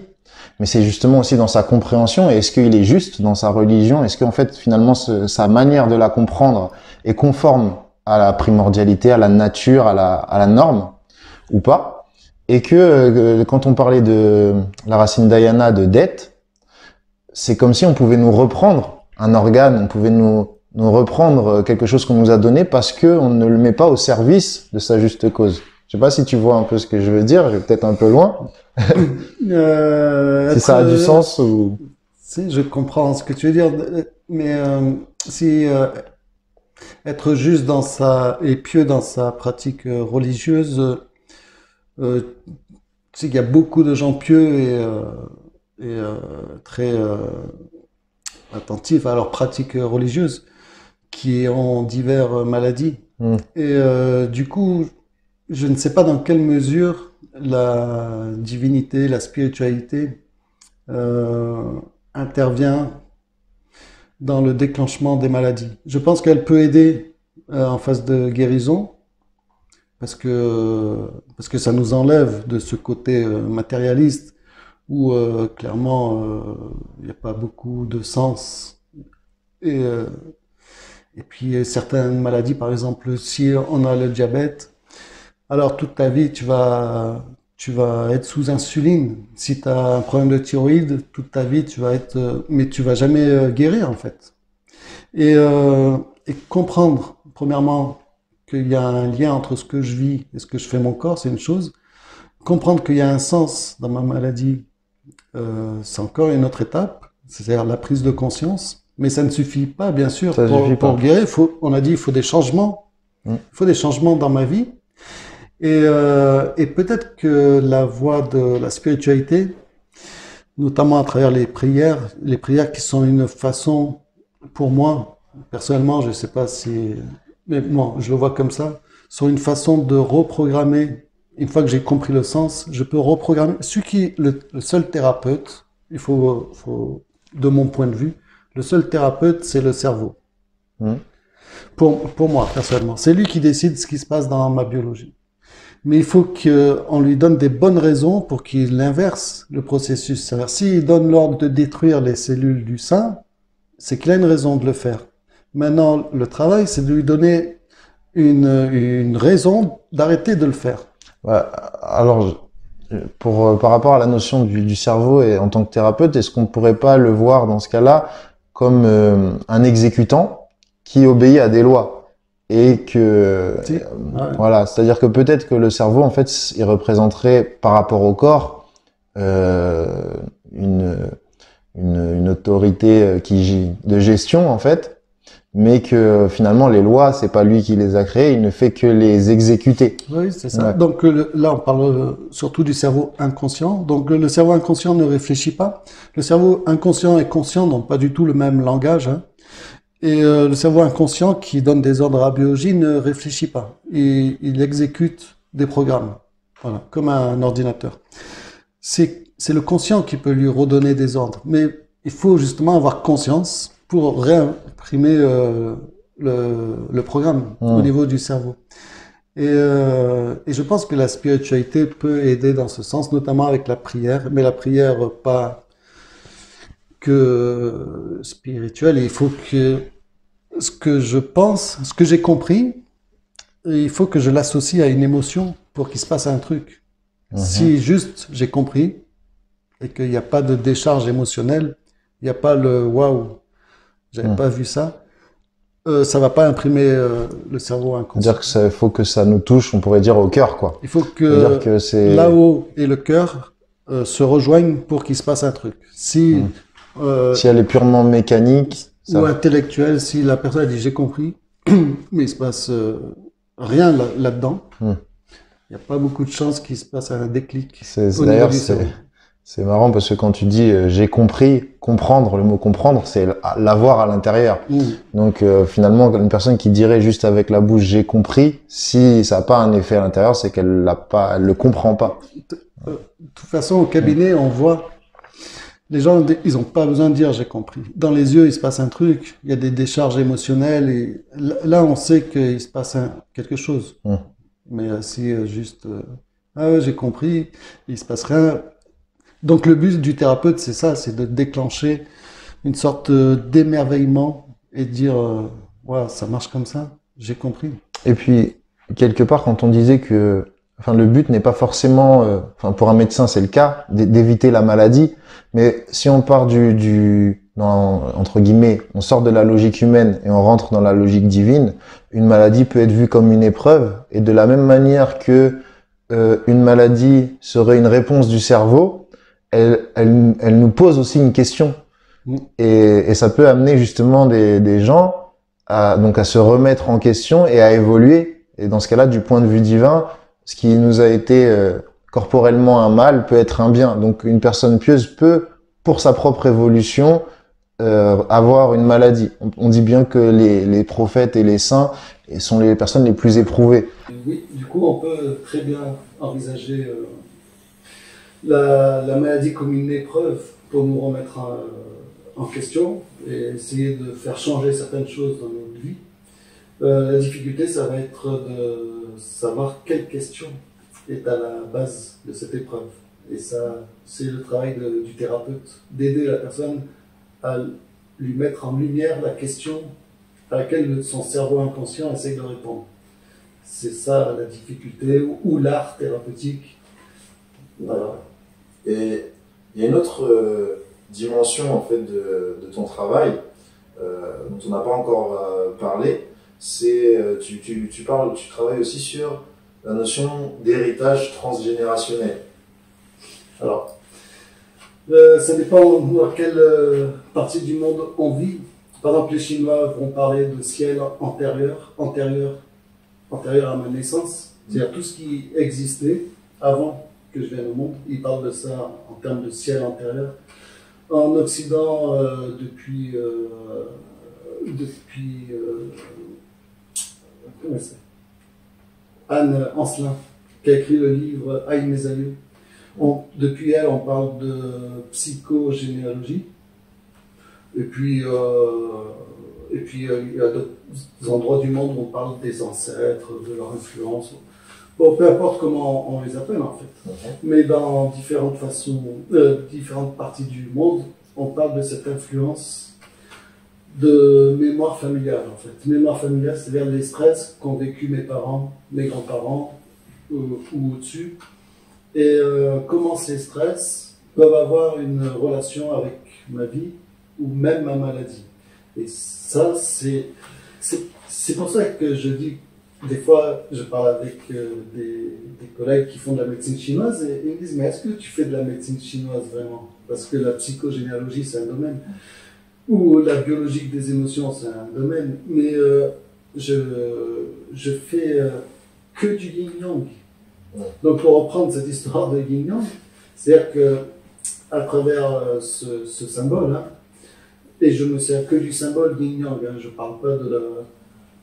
mais c'est justement aussi dans sa compréhension, et est-ce qu'il est juste dans sa religion, est-ce qu'en fait finalement sa manière de la comprendre est conforme à la primordialité, à la nature, à la norme, ou pas. Et que quand on parlait de la racine dayana de dette, c'est comme si on pouvait nous reprendre un organe, on pouvait nous reprendre quelque chose qu'on nous a donné parce qu'on ne le met pas au service de sa juste cause. Je sais pas si tu vois un peu ce que je veux dire, je vais peut-être un peu loin. Si ça a du sens ou... Si, je comprends ce que tu veux dire, mais être juste dans et pieux dans sa pratique religieuse, tu sais qu'il y a beaucoup de gens pieux et très attentifs à leurs pratiques religieuses qui ont diverses maladies. Mmh. Et du coup, je ne sais pas dans quelle mesure la divinité, la spiritualité intervient dans le déclenchement des maladies. Je pense qu'elle peut aider en phase de guérison, parce que ça nous enlève de ce côté matérialiste, où clairement il n'y a pas beaucoup de sens. Et puis certaines maladies, par exemple, si on a le diabète, alors toute ta vie tu vas être sous insuline. Si tu as un problème de thyroïde, toute ta vie tu vas être mais tu vas jamais guérir en fait. Et comprendre premièrement qu'il y a un lien entre ce que je vis et ce que je fais mon corps, c'est une chose. Comprendre qu'il y a un sens dans ma maladie, c'est encore une autre étape, c'est-à-dire la prise de conscience, mais ça ne suffit pas, bien sûr, pour guérir. On a dit, il faut des changements. Mmh. Il faut des changements dans ma vie. Et peut-être que la voie de la spiritualité, notamment à travers les prières qui sont une façon, pour moi, personnellement, je ne sais pas si... Mais bon, je le vois comme ça, sont une façon de reprogrammer. Une fois que j'ai compris le sens, je peux reprogrammer. Le seul thérapeute, de mon point de vue, le seul thérapeute, c'est le cerveau. Mmh. Pour moi, personnellement. C'est lui qui décide ce qui se passe dans ma biologie. Mais il faut qu'on lui donne des bonnes raisons pour qu'il inverse le processus. C'est-à-dire, s'il donne l'ordre de détruire les cellules du sein, c'est qu'il a une raison de le faire. Maintenant, le travail, c'est de lui donner une raison d'arrêter de le faire. Ouais, alors, par rapport à la notion du cerveau et en tant que thérapeute, est-ce qu'on ne pourrait pas le voir dans ce cas-là comme un exécutant qui obéit à des lois? Et que si, ouais. Voilà, c'est-à-dire que peut-être que le cerveau, en fait, il représenterait par rapport au corps une autorité de gestion, en fait, mais que finalement les lois, c'est pas lui qui les a créées, il ne fait que les exécuter. Oui, c'est ça. Ouais. Donc là, on parle surtout du cerveau inconscient. Donc le cerveau inconscient ne réfléchit pas. Le cerveau inconscient et conscient n'ont pas du tout le même langage. Hein. Et le cerveau inconscient qui donne des ordres à la biologie ne réfléchit pas. Il exécute des programmes, voilà, comme un ordinateur. C'est le conscient qui peut lui redonner des ordres. Mais il faut justement avoir conscience pour réimprimer le programme au niveau du cerveau. Et je pense que la spiritualité peut aider dans ce sens, notamment avec la prière, mais la prière pas... que spirituel, il faut que ce que je pense, ce que j'ai compris, il faut que je l'associe à une émotion pour qu'il se passe un truc. Si juste j'ai compris et qu'il n'y a pas de décharge émotionnelle, il n'y a pas le waouh, j'avais pas vu ça, ça va pas imprimer le cerveau inconscient. Dire que ça, faut que ça nous touche, on pourrait dire au cœur quoi. Il faut que là-haut et le cœur se rejoignent pour qu'il se passe un truc. Si elle est purement mécanique... Ou intellectuelle, si la personne a dit « j'ai compris », mais il ne se passe rien là-dedans, il n'y a pas beaucoup de chances qu'il se passe un déclic. D'ailleurs, c'est marrant parce que quand tu dis « j'ai compris », comprendre, le mot « comprendre », c'est l'avoir à l'intérieur. Donc finalement, une personne qui dirait juste avec la bouche « j'ai compris », si ça n'a pas un effet à l'intérieur, c'est qu'elle ne le comprend pas. De toute façon, au cabinet, on voit... Les gens, ils n'ont pas besoin de dire « j'ai compris ». Dans les yeux, il se passe un truc, il y a des décharges émotionnelles. Et là, on sait qu'il se passe quelque chose. Mais si juste « ah ouais, j'ai compris », il ne se passe rien. Donc le but du thérapeute, c'est ça, c'est de déclencher une sorte d'émerveillement et de dire « ouais, ça marche comme ça, j'ai compris ». Et puis, quelque part, quand on disait que enfin, le but n'est pas forcément, pour un médecin c'est le cas, d'éviter la maladie, mais si on part entre guillemets, on sort de la logique humaine et on rentre dans la logique divine, une maladie peut être vue comme une épreuve, et de la même manière que une maladie serait une réponse du cerveau, elle nous pose aussi une question, et ça peut amener justement des gens à se remettre en question et à évoluer, et dans ce cas-là, du point de vue divin, ce qui nous a été corporellement un mal peut être un bien. Donc une personne pieuse peut, pour sa propre évolution, avoir une maladie. On dit bien que les prophètes et les saints sont les personnes les plus éprouvées. Oui, du coup on peut très bien envisager la maladie comme une épreuve pour nous remettre en question et essayer de faire changer certaines choses dans notre vie. La difficulté, ça va être de savoir quelle question est à la base de cette épreuve. Et ça, c'est le travail du thérapeute, d'aider la personne à lui mettre en lumière la question à laquelle son cerveau inconscient essaie de répondre. C'est ça la difficulté, ou l'art thérapeutique. Voilà. Et il y a une autre dimension en fait, de ton travail, dont on n'a pas encore parlé. Tu travailles aussi sur la notion d'héritage transgénérationnel. Alors, ça dépend dans quelle partie du monde on vit. Par exemple, les Chinois vont parler de ciel antérieur à ma naissance, c'est-à-dire tout ce qui existait avant que je vienne au monde. Ils parlent de ça en termes de ciel antérieur. En Occident, depuis depuis Anne Ancelin, qui a écrit le livre Aïe mes aïeux. Depuis elle, on parle de psychogénéalogie. Et puis il y a d'autres endroits du monde où on parle des ancêtres, de leur influence. Bon, peu importe comment on les appelle en fait. Okay. Mais dans différentes façons, différentes parties du monde, on parle de cette influence de mémoire familiale en fait. Mémoire familiale, c'est-à-dire les stress qu'ont vécu mes parents, mes grands-parents ou au-dessus. Et comment ces stress peuvent avoir une relation avec ma vie ou même ma maladie. Et ça, c'est pour ça que je dis, des fois, je parle avec des collègues qui font de la médecine chinoise et ils me disent, mais est-ce que tu fais de la médecine chinoise vraiment? Parce que la psychogénéalogie, c'est un domaine, ou la biologie des émotions, c'est un domaine, mais je fais que du yin-yang. Donc pour reprendre cette histoire de yin-yang, c'est-à-dire qu'à travers ce symbole, hein, et je me sers que du symbole yin-yang, hein, je ne parle pas de la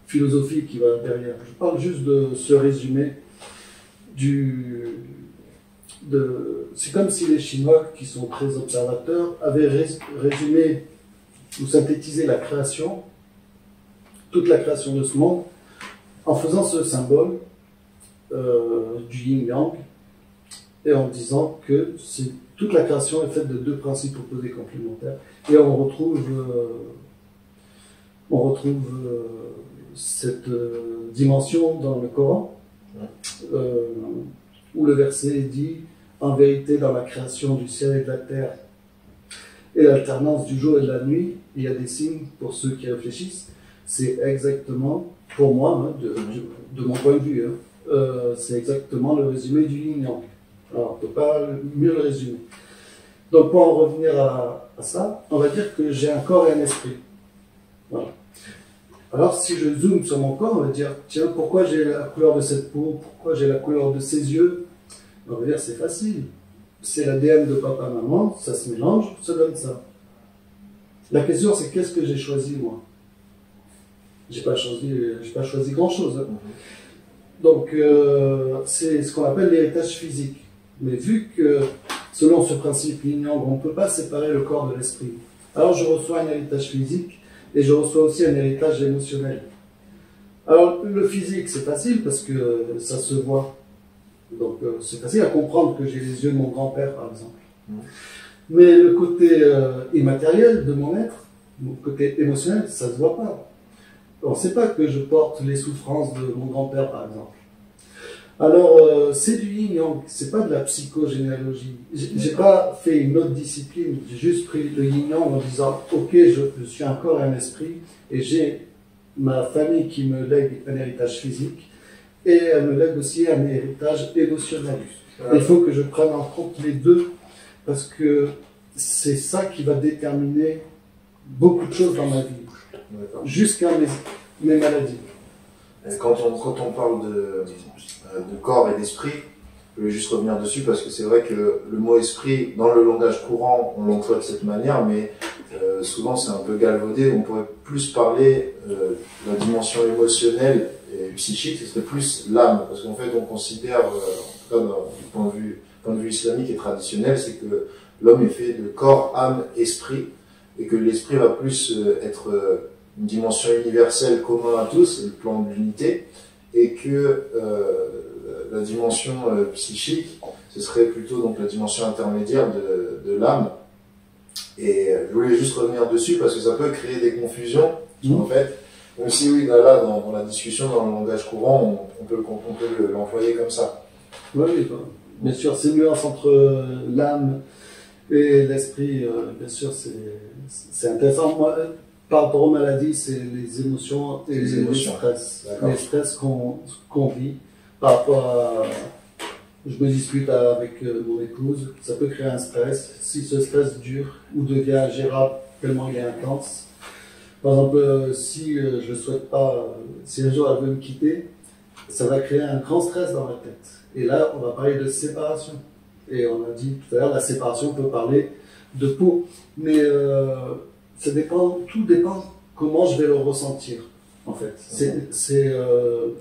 philosophie qui va derrière, je parle juste de ce résumé C'est comme si les Chinois, qui sont très observateurs, avaient résumé ou synthétisé la création, toute la création de ce monde, en faisant ce symbole du yin-yang, et en disant que toute la création est faite de deux principes opposés complémentaires. Et on retrouve cette dimension dans le Coran, où le verset dit « En vérité, dans la création du ciel et de la terre, et l'alternance du jour et de la nuit, il y a des signes pour ceux qui réfléchissent. » C'est exactement, pour moi, hein, de mon point de vue, hein, c'est exactement le résumé du yin-yang. Alors, on ne peut pas mieux le résumer. Donc, pour en revenir à ça, on va dire que j'ai un corps et un esprit. Voilà. Alors, si je zoome sur mon corps, on va dire, tiens, pourquoi j'ai la couleur de cette peau? Pourquoi j'ai la couleur de ses yeux? On va dire, c'est facile. C'est l'ADN de papa-maman, ça se mélange, ça donne ça. La question, c'est qu'est-ce que j'ai choisi, moi? J'ai pas choisi grand-chose. Hein. Donc, c'est ce qu'on appelle l'héritage physique. Mais vu que, selon ce principe yin-yang, on ne peut pas séparer le corps de l'esprit, alors je reçois un héritage physique et je reçois aussi un héritage émotionnel. Alors, le physique, c'est facile parce que ça se voit. Donc, c'est facile à comprendre que j'ai les yeux de mon grand-père, par exemple. Mais le côté immatériel de mon être, le côté émotionnel, ça ne se voit pas. On ne sait pas que je porte les souffrances de mon grand-père, par exemple. Alors, c'est du yin-yang, c'est pas de la psychogénéalogie. J'ai pas fait une autre discipline, j'ai juste pris le yin-yang en disant « Ok, je suis un corps et un esprit, et j'ai ma famille qui me lègue un héritage physique, et elle me lègue aussi un héritage émotionnel. » Il faut que je prenne en compte les deux, parce que c'est ça qui va déterminer beaucoup de choses dans ma vie, jusqu'à mes maladies. Quand on parle de corps et d'esprit, je vais juste revenir dessus parce que c'est vrai que le mot esprit, dans le langage courant, on l'emploie de cette manière, mais souvent c'est un peu galvaudé. On pourrait plus parler de la dimension émotionnelle et psychique, ce serait plus l'âme. Parce qu'en fait, on considère, en tout cas du point de vue islamique et traditionnel, c'est que l'homme est fait de corps, âme, esprit, et que l'esprit va plus être une dimension universelle commune à tous, le plan de l'unité, et que la dimension psychique, ce serait plutôt donc la dimension intermédiaire de l'âme. Et je voulais juste revenir dessus parce que ça peut créer des confusions, en fait, même si oui, là dans la discussion, dans le langage courant, on peut l'employer comme ça. Oui, bien sûr, ces nuances entre l'âme et l'esprit, bien sûr, c'est intéressant. Moi, par rapport aux maladies, c'est les émotions et les stress qu'on vit. Par rapport à... Je me dispute avec mon épouse, ça peut créer un stress. Si ce stress dure ou devient ingérable tellement il est intense. Par exemple, si je ne souhaite pas... Si un jour elle veut me quitter, ça va créer un grand stress dans ma tête. Et là, on va parler de séparation. Et on a dit tout à l'heure, la séparation peut parler de peau. Mais... Ça dépend, tout dépend comment je vais le ressentir, en fait. C'est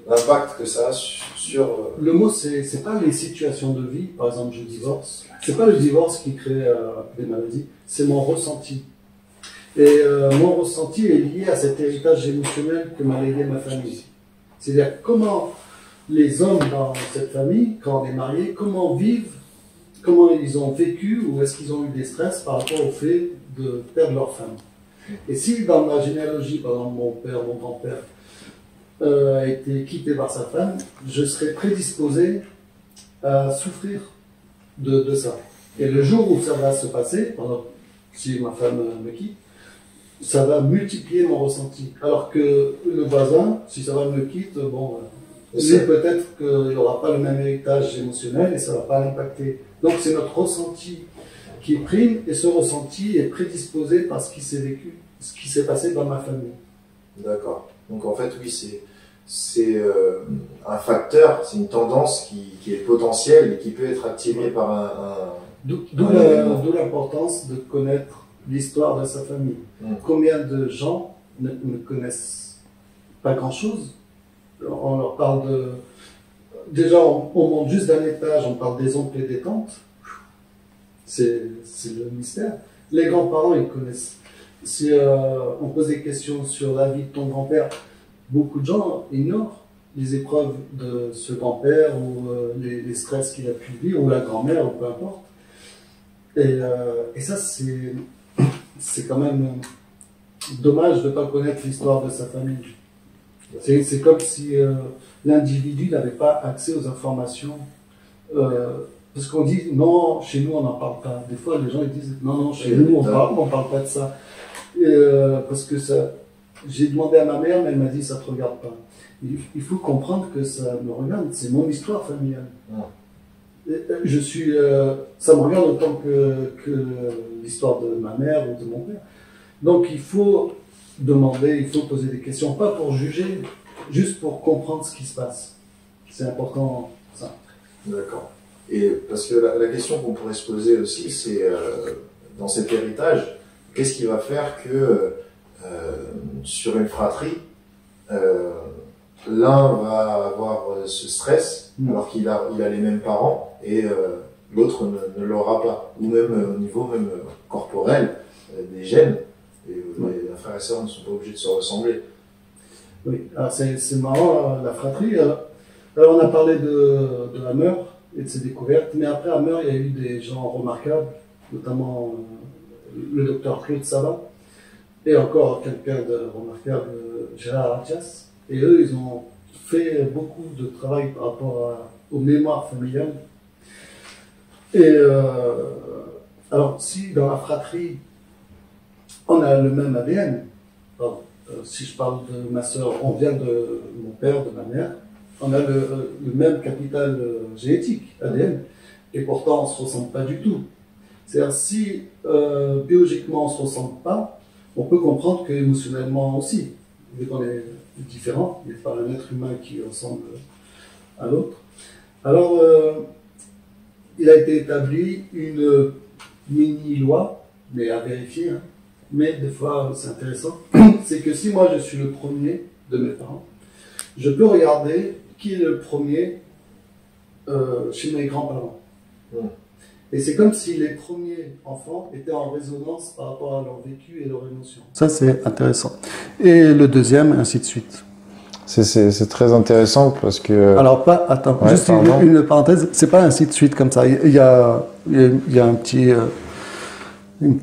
l'impact que ça a sur... Le mot, c'est pas les situations de vie, par exemple, je divorce. C'est pas le divorce qui crée des maladies, c'est mon ressenti. Et mon ressenti est lié à cet héritage émotionnel que m'a légué ma famille. C'est-à-dire comment les hommes dans cette famille, quand on est marié, comment vivent, comment ils ont vécu, ou est-ce qu'ils ont eu des stress par rapport au fait de perdre leur femme. Et si dans ma généalogie, par exemple mon père, mon grand-père, a été quitté par sa femme, je serais prédisposé à souffrir de ça. Et le jour où ça va se passer, par exemple, si ma femme me quitte, ça va multiplier mon ressenti. Alors que le voisin, si sa femme me quitte, bon, peut-être qu'il n'y aura pas le même héritage émotionnel et ça ne va pas l'impacter. Donc c'est notre ressenti qui prime, et ce ressenti est prédisposé par ce qui s'est vécu, ce qui s'est passé dans ma famille. D'accord. Donc en fait, oui, c'est un facteur, c'est une tendance qui est potentielle et qui peut être activée par un... D'où l'importance de connaître l'histoire de sa famille. Combien de gens ne connaissent pas grand-chose? On leur parle de... Déjà, on monte juste d'un étage, on parle des oncles et des tantes. C'est le mystère. Les grands-parents, ils connaissent. Si on pose des questions sur la vie de ton grand-père, beaucoup de gens ignorent les épreuves de ce grand-père ou les stress qu'il a pu vivre, ou la grand-mère, ou peu importe. Et ça, c'est quand même dommage de ne pas connaître l'histoire de sa famille. C'est comme si l'individu n'avait pas accès aux informations. Parce qu'on dit, non, chez nous, on n'en parle pas. Des fois, les gens ils disent, non, non, chez nous, on parle pas de ça. Et, parce que ça, j'ai demandé à ma mère, mais elle m'a dit, ça te regarde pas. Il faut comprendre que ça me regarde, c'est mon histoire familiale. Et, je suis, ça me regarde autant que l'histoire de ma mère ou de mon père. Donc, il faut demander, il faut poser des questions, pas pour juger, juste pour comprendre ce qui se passe. C'est important, ça. D'accord. Et parce que la question qu'on pourrait se poser aussi, c'est dans cet héritage, qu'est-ce qui va faire que sur une fratrie, l'un va avoir ce stress alors qu'il a les mêmes parents et l'autre ne l'aura pas, ou même au niveau même corporel, des gènes, et les frères et sœurs ne sont pas obligés de se ressembler. Oui, c'est marrant, la fratrie. Alors on a parlé de la mœurs et de ses découvertes, mais après à Meur, il y a eu des gens remarquables, notamment le docteur Crut Sala, et encore quelqu'un de remarquable, Gérard Athias, et eux, ils ont fait beaucoup de travail par rapport aux mémoires familiales. Et alors, si dans la fratrie, on a le même ADN, pardon, si je parle de ma sœur, on vient de mon père, de ma mère, on a le même capital génétique, ADN, et pourtant on ne se ressemble pas du tout. C'est-à-dire si biologiquement on ne se ressemble pas, on peut comprendre qu'émotionnellement aussi, vu qu'on est différent, il n'y a pas un être humain qui ressemble à l'autre. Alors, il a été établi une mini-loi, mais à vérifier, hein, mais des fois c'est intéressant, c'est que si moi je suis le premier de mes parents, je peux regarder qui est le premier chez mes grands-parents. Et c'est comme si les premiers enfants étaient en résonance par rapport à leur vécu et leur émotion. Ça, c'est intéressant. Et le deuxième, ainsi de suite. C'est très intéressant parce que... Alors, pas, attends, ouais, juste une parenthèse, c'est pas ainsi de suite comme ça. Il y a un petit... une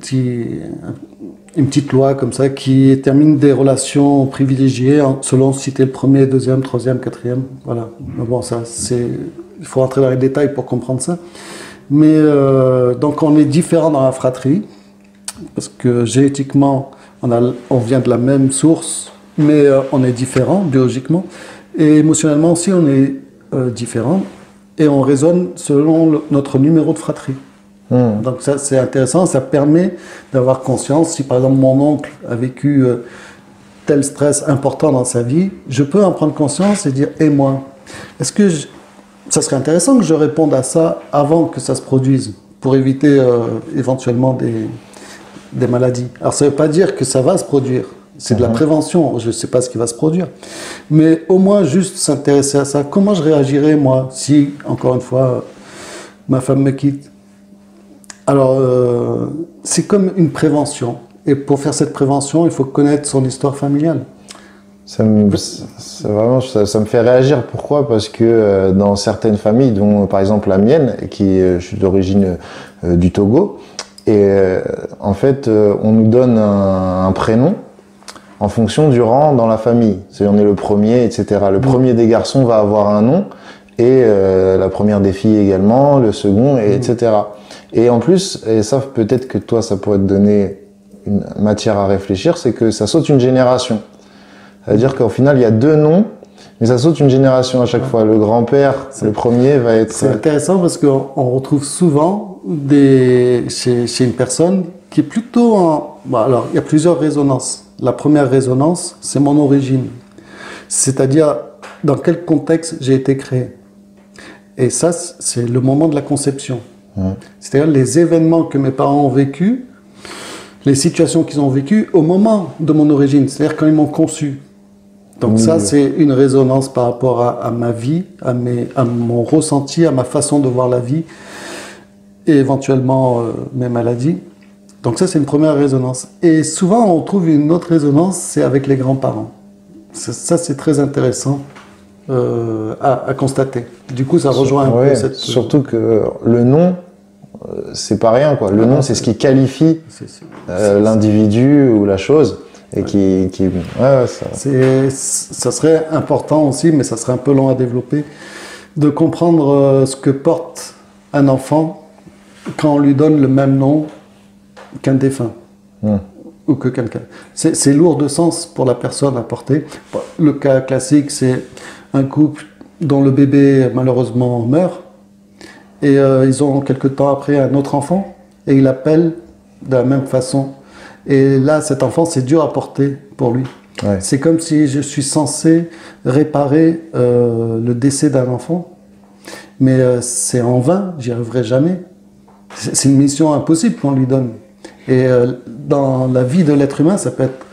petite loi comme ça qui termine des relations privilégiées selon si tu es le premier, deuxième, troisième, quatrième. Voilà. Mais bon, ça, c'est. Il faut rentrer dans les détails pour comprendre ça. Mais donc, on est différent dans la fratrie parce que génétiquement, on vient de la même source, mais on est différent biologiquement et émotionnellement aussi, on est différent et on raisonne selon notre numéro de fratrie. Donc ça c'est intéressant, ça permet d'avoir conscience, si par exemple mon oncle a vécu tel stress important dans sa vie, je peux en prendre conscience et dire « et moi ». Est-ce que ça serait intéressant que je réponde à ça avant que ça se produise, pour éviter éventuellement des maladies. Alors ça ne veut pas dire que ça va se produire, C'est de la prévention, je ne sais pas ce qui va se produire. Mais au moins, juste s'intéresser à ça. Comment je réagirais, moi, si, encore une fois, ma femme me quitte? Alors, c'est comme une prévention. Et pour faire cette prévention, il faut connaître son histoire familiale. Ça me fait réagir. Pourquoi? Parce que dans certaines familles, dont par exemple la mienne, qui je suis d'origine du Togo, et en fait, on nous donne un prénom en fonction du rang dans la famille. C'est-à-dire, on est le premier, etc. Le premier des garçons va avoir un nom, et la première des filles également, le second, et, etc. Et en plus, et ça peut-être que toi, ça pourrait te donner une matière à réfléchir, c'est que ça saute une génération. C'est-à-dire qu'au final, il y a deux noms, mais ça saute une génération à chaque fois. Le grand-père, le premier, va être... C'est intéressant parce qu'on retrouve souvent chez une personne qui est plutôt en... Bon, alors, il y a plusieurs résonances. La première résonance, c'est mon origine. C'est-à-dire, dans quel contexte j'ai été créé. Et ça, c'est le moment de la conception. C'est-à-dire, les événements que mes parents ont vécu, les situations qu'ils ont vécues au moment de mon origine, c'est-à-dire quand ils m'ont conçu. Donc ça, c'est une résonance par rapport à ma vie, à mon ressenti, à ma façon de voir la vie, et éventuellement mes maladies. Donc ça, c'est une première résonance. Et souvent, on trouve une autre résonance, c'est avec les grands-parents. Ça, c'est très intéressant à constater. Du coup, ça rejoint un peu cette... Surtout que le nom... c'est pas rien, quoi. Le nom, c'est ce qui qualifie l'individu ou la chose. Et qui... ça serait important aussi, mais ça serait un peu long à développer, de comprendre ce que porte un enfant quand on lui donne le même nom qu'un défunt ou que quelqu'un. C'est lourd de sens pour la personne à porter. Le cas classique, c'est un couple dont le bébé malheureusement meurt. Et ils ont quelque temps après un autre enfant, et il l'appelle de la même façon. Et là, cet enfant, c'est dur à porter pour lui. Ouais. C'est comme si je suis censé réparer le décès d'un enfant, mais c'est en vain, j'y arriverai jamais. C'est une mission impossible qu'on lui donne. Et dans la vie de l'être humain, ça peut être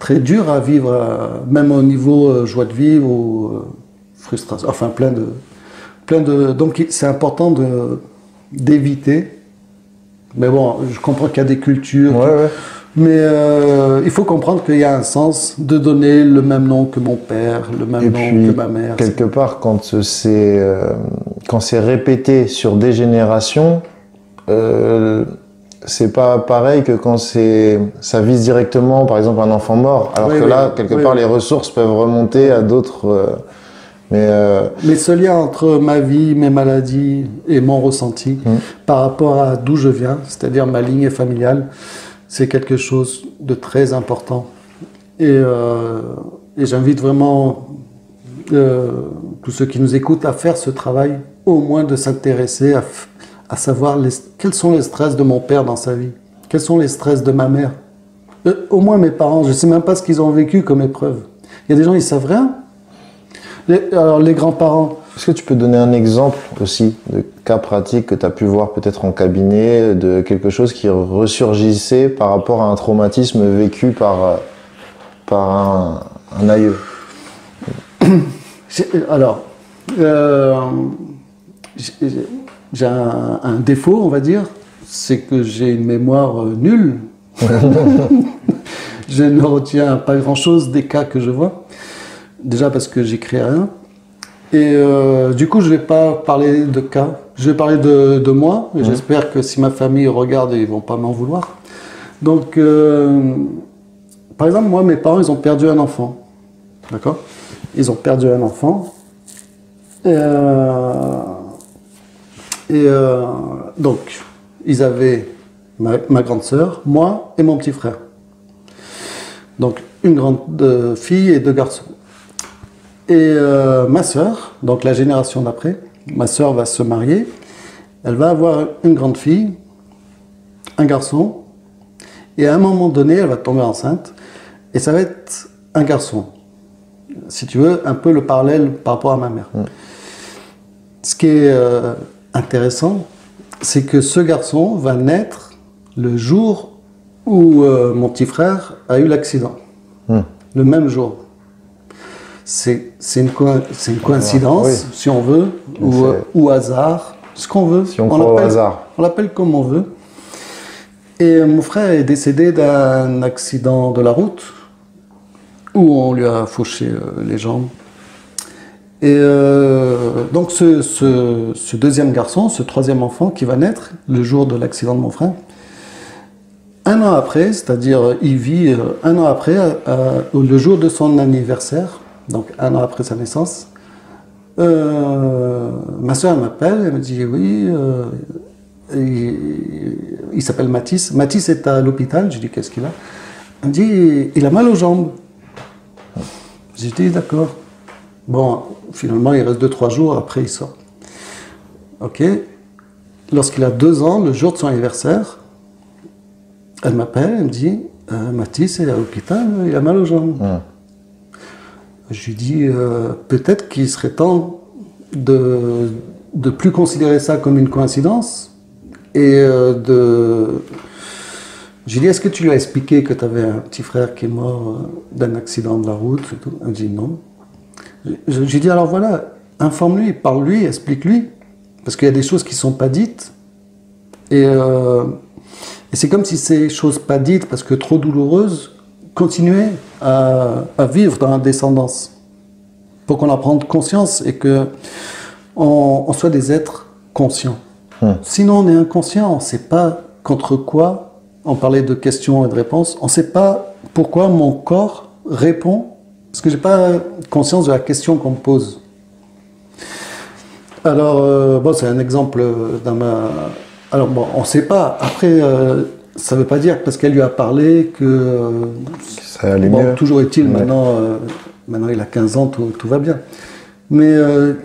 très dur à vivre, même au niveau joie de vivre ou frustration, enfin plein de... Donc c'est important d'éviter, mais bon, je comprends qu'il y a des cultures, mais il faut comprendre qu'il y a un sens de donner le même nom que mon père, le même nom que ma mère. Quelque part, quand c'est répété sur des générations, c'est pas pareil que quand ça vise directement, par exemple, un enfant mort, alors que là, quelque part, les ressources peuvent remonter à d'autres... Mais ce lien entre ma vie, mes maladies et mon ressenti par rapport à d'où je viens, c'est-à-dire ma lignée familiale, c'est quelque chose de très important. Et j'invite vraiment tous ceux qui nous écoutent à faire ce travail, au moins de s'intéresser à savoir quels sont les stress de mon père dans sa vie, quels sont les stress de ma mère. Au moins mes parents, je ne sais même pas ce qu'ils ont vécu comme épreuve. Il y a des gens, ils ne savent rien. Alors, les grands-parents... Est-ce que tu peux donner un exemple aussi de cas pratique que tu as pu voir peut-être en cabinet, de quelque chose qui ressurgissait par rapport à un traumatisme vécu par un aïeux? Alors, j'ai un défaut, on va dire, c'est que j'ai une mémoire nulle. Je ne retiens pas grand-chose des cas que je vois. Déjà parce que j'écris rien. Et du coup, je ne vais pas parler de cas. Je vais parler de moi. Et j'espère que si ma famille regarde, ils ne vont pas m'en vouloir. Donc, par exemple, moi, mes parents, ils ont perdu un enfant. D'accord? Ils ont perdu un enfant. Donc, ils avaient ma grande sœur, moi et mon petit frère. Donc, une grande fille et deux garçons. Et ma sœur, donc la génération d'après, ma sœur va se marier, elle va avoir une grande fille, un garçon, et à un moment donné, elle va tomber enceinte, et ça va être un garçon. Si tu veux, un peu le parallèle par rapport à ma mère. Ce qui est intéressant, c'est que ce garçon va naître le jour où mon petit frère a eu l'accident. le même jour. C'est une coïncidence, oui. Si on veut, ou hasard, ce qu'on veut. Si on croit au hasard. On l'appelle comme on veut. Et mon frère est décédé d'un accident de la route où on lui a fauché les jambes. Et donc ce deuxième garçon, ce troisième enfant qui va naître le jour de l'accident de mon frère, un an après, c'est-à-dire il vit un an après, le jour de son anniversaire, donc un an après sa naissance, ma soeur m'appelle, elle me dit oui, il s'appelle Mathis, Mathis est à l'hôpital, je dis qu'est-ce qu'il a? Elle me dit il a mal aux jambes. J'ai dit d'accord. Bon, finalement, il reste 2-3 jours, après il sort. Ok. Lorsqu'il a 2 ans, le jour de son anniversaire, elle m'appelle, elle me dit Mathis est à l'hôpital, il a mal aux jambes. Je lui dis peut-être qu'il serait temps de ne plus considérer ça comme une coïncidence et de. Je lui ai dit, est-ce que tu lui as expliqué que tu avais un petit frère qui est mort d'un accident de la route et tout? Elle me dit non. Je lui ai dit, alors voilà, informe-lui, parle-lui, explique-lui, parce qu'il y a des choses qui ne sont pas dites. Et c'est comme si ces choses pas dites, parce que trop douloureuses, continuaient à vivre dans la descendance, pour qu'on en prenne conscience et qu'on soit des êtres conscients. Sinon, on est inconscient, on ne sait pas contre quoi. On parlait de questions et de réponses, on ne sait pas pourquoi mon corps répond. Parce que je n'ai pas conscience de la question qu'on me pose. Alors, bon, c'est un exemple dans ma... Alors, bon, on ne sait pas. Après, ça ne veut pas dire parce qu'elle lui a parlé que... ça allait bon, mieux. Toujours est-il, ouais. Maintenant il a 15 ans, tout va bien. Mais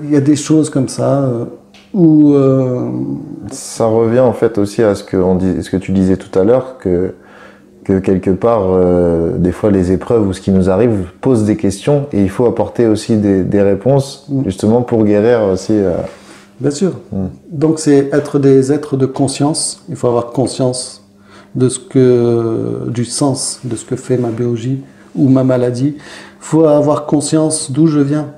il y a des choses comme ça où... Ça revient en fait aussi à ce que tu disais tout à l'heure, que quelque part, des fois, les épreuves ou ce qui nous arrive posent des questions et il faut apporter aussi des réponses, justement, pour guérir aussi. Bien sûr. Donc, c'est être des êtres de conscience. Il faut avoir conscience de ce que, du sens de ce que fait ma biologie ou ma maladie. Il faut avoir conscience d'où je viens.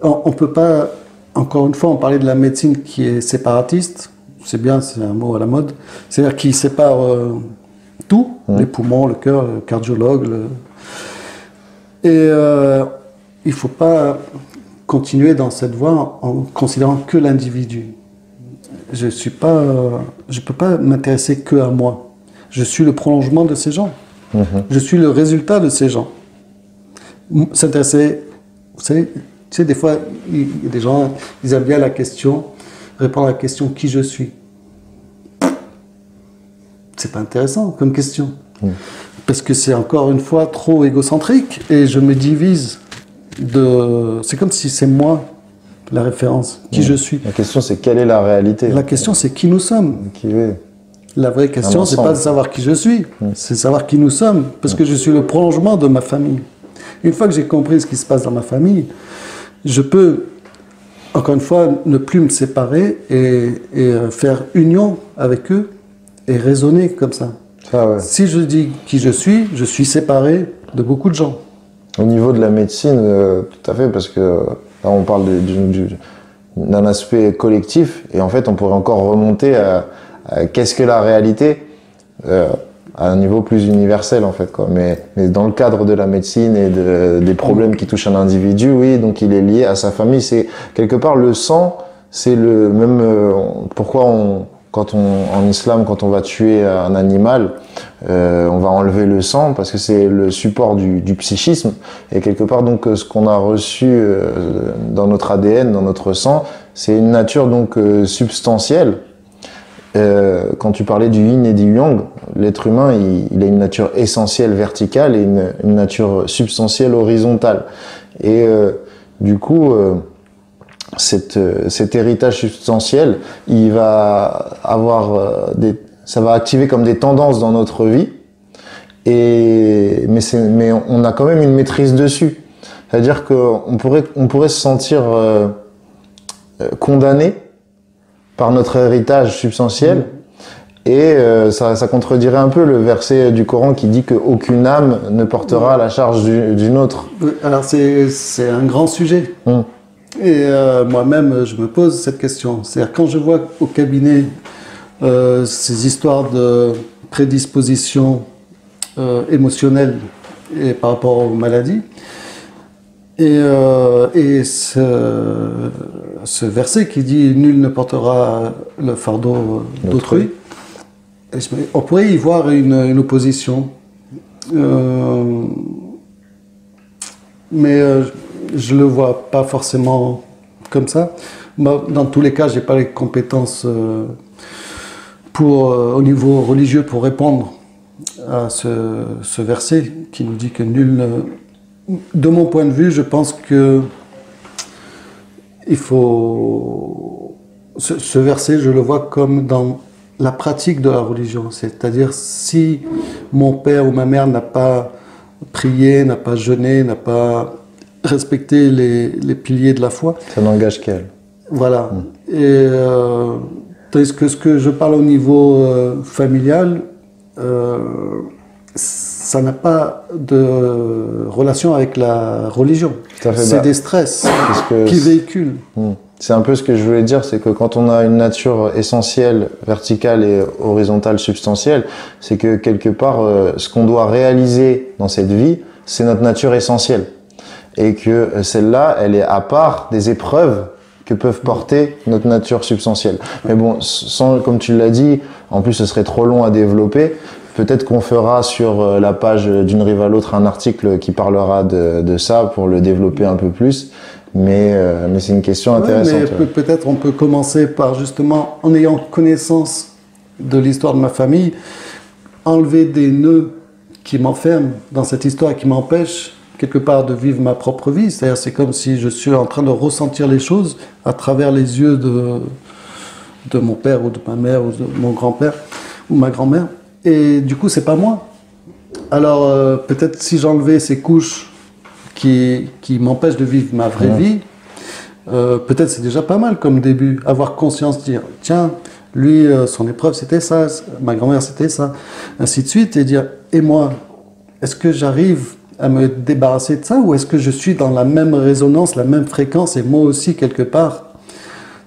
On ne peut pas, encore une fois, on parlait de la médecine qui est séparatiste. C'est bien, c'est un mot à la mode. C'est-à-dire qui sépare... tout, les poumons, le cœur, le cardiologue. Et il ne faut pas continuer dans cette voie en considérant que l'individu. Je ne peux pas m'intéresser que à moi. Je suis le prolongement de ces gens. Je suis le résultat de ces gens. S'intéresser, vous savez, tu sais, des fois, il y a des gens, ils aiment bien la question, répondre à la question qui je suis. C'est pas intéressant comme question. Parce que c'est encore une fois trop égocentrique et je me divise de... C'est comme si c'est moi la référence, qui je suis. La question c'est quelle est la réalité? La question c'est qui nous sommes. Qui est... La vraie question c'est pas de savoir qui je suis, c'est de savoir qui nous sommes, parce que je suis le prolongement de ma famille. Une fois que j'ai compris ce qui se passe dans ma famille, je peux... encore une fois ne plus me séparer et faire union avec eux et raisonner comme ça. Ah ouais. Si je dis qui je suis séparé de beaucoup de gens. Au niveau de la médecine, tout à fait, parce que là on parle d'un aspect collectif, et en fait on pourrait encore remonter à qu'est-ce que la réalité, à un niveau plus universel en fait, quoi. Mais dans le cadre de la médecine et des problèmes qui touchent un individu, oui, donc il est lié à sa famille. C'est quelque part le sang, c'est le même... pourquoi on... en islam, quand on va tuer un animal, on va enlever le sang parce que c'est le support du psychisme. Et quelque part, donc, ce qu'on a reçu dans notre ADN, dans notre sang, c'est une nature donc substantielle. Quand tu parlais du yin et du yang, l'être humain, il a une nature essentielle verticale et une nature substantielle horizontale. Et du coup... Cet héritage substantiel, il va avoir ça va activer comme des tendances dans notre vie, mais on a quand même une maîtrise dessus. C'est-à-dire qu'on pourrait se sentir condamné par notre héritage substantiel, Et ça contredirait un peu le verset du Coran qui dit qu'aucune âme ne portera la charge d'une autre. Alors c'est un grand sujet. Et moi-même, je me pose cette question. C'est-à-dire quand je vois au cabinet ces histoires de prédisposition émotionnelle et par rapport aux maladies, et ce verset qui dit « Nul ne portera le fardeau d'autrui », on pourrait y voir une opposition. Mais je ne le vois pas forcément comme ça. Dans tous les cas, je n'ai pas les compétences au niveau religieux pour répondre à ce verset qui nous dit que nul... De mon point de vue, je pense que il faut... Ce verset, je le vois comme dans la pratique de la religion. C'est-à-dire, si mon père ou ma mère n'a pas prié, n'a pas jeûné, n'a pas respecté les piliers de la foi... Ça n'engage qu'elle. Voilà. Et tandis que ce que je parle au niveau familial... ça n'a pas de relation avec la religion. C'est des stress qui véhiculent. C'est un peu ce que je voulais dire, c'est que quand on a une nature essentielle, verticale et horizontale, substantielle, c'est que quelque part, ce qu'on doit réaliser dans cette vie, c'est notre nature essentielle. Et que celle-là, elle est à part des épreuves que peuvent porter notre nature substantielle. Mais bon, comme tu l'as dit, en plus ce serait trop long à développer. Peut-être qu'on fera sur la page d'une rive à l'autre un article qui parlera de ça pour le développer un peu plus. Mais c'est une question intéressante. Ouais, peut-être on peut commencer par justement, en ayant connaissance de l'histoire de ma famille, enlever des nœuds qui m'enferment dans cette histoire, qui m'empêchent quelque part de vivre ma propre vie. C'est-à-dire c'est comme si je suis en train de ressentir les choses à travers les yeux de mon père ou de ma mère ou de mon grand-père ou ma grand-mère. Et du coup, c'est pas moi. Alors, peut-être si j'enlevais ces couches qui m'empêchent de vivre ma vraie vie, peut-être c'est déjà pas mal comme début. Avoir conscience, dire, tiens, lui, son épreuve, c'était ça, ma grand-mère, c'était ça, ainsi de suite. Et dire, et moi, est-ce que j'arrive à me débarrasser de ça ou est-ce que je suis dans la même résonance, la même fréquence et moi aussi, quelque part?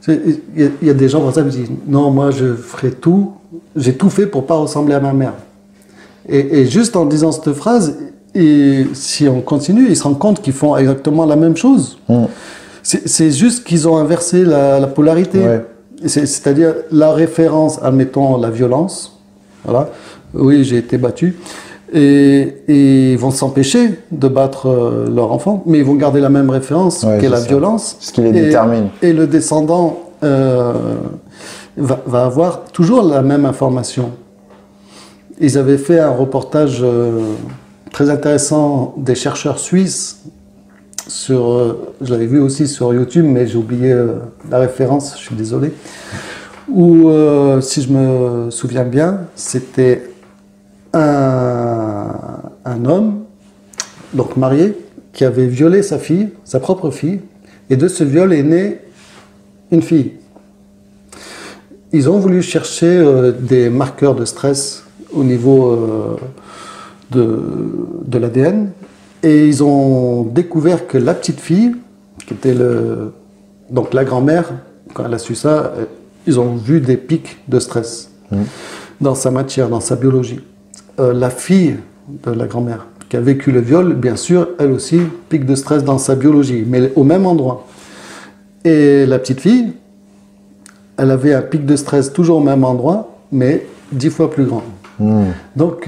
Il y a des gens comme ça qui disent, non, moi, je ferai tout. J'ai tout fait pour ne pas ressembler à ma mère. Et juste en disant cette phrase, et si on continue, ils se rendent compte qu'ils font exactement la même chose. C'est juste qu'ils ont inversé la polarité. Ouais. C'est-à-dire la référence, admettons, la violence. Voilà. Oui, j'ai été battu. Et ils vont s'empêcher de battre leur enfant, mais ils vont garder la même référence qui est la violence. Ce qui les détermine. Et le descendant... va avoir toujours la même information. Ils avaient fait un reportage très intéressant des chercheurs suisses, je l'avais vu aussi sur YouTube, mais j'ai oublié la référence, je suis désolé, où, si je me souviens bien, c'était un homme, donc marié, qui avait violé sa fille, sa propre fille, et de ce viol est née une fille. Ils ont voulu chercher des marqueurs de stress au niveau de l'ADN et ils ont découvert que la petite fille, qui était donc la grand-mère, quand elle a su ça, ils ont vu des pics de stress dans sa matière, dans sa biologie. La fille de la grand-mère qui a vécu le viol, bien sûr, elle aussi, pic de stress dans sa biologie, mais au même endroit. Et la petite fille... elle avait un pic de stress toujours au même endroit, mais 10 fois plus grand. Donc,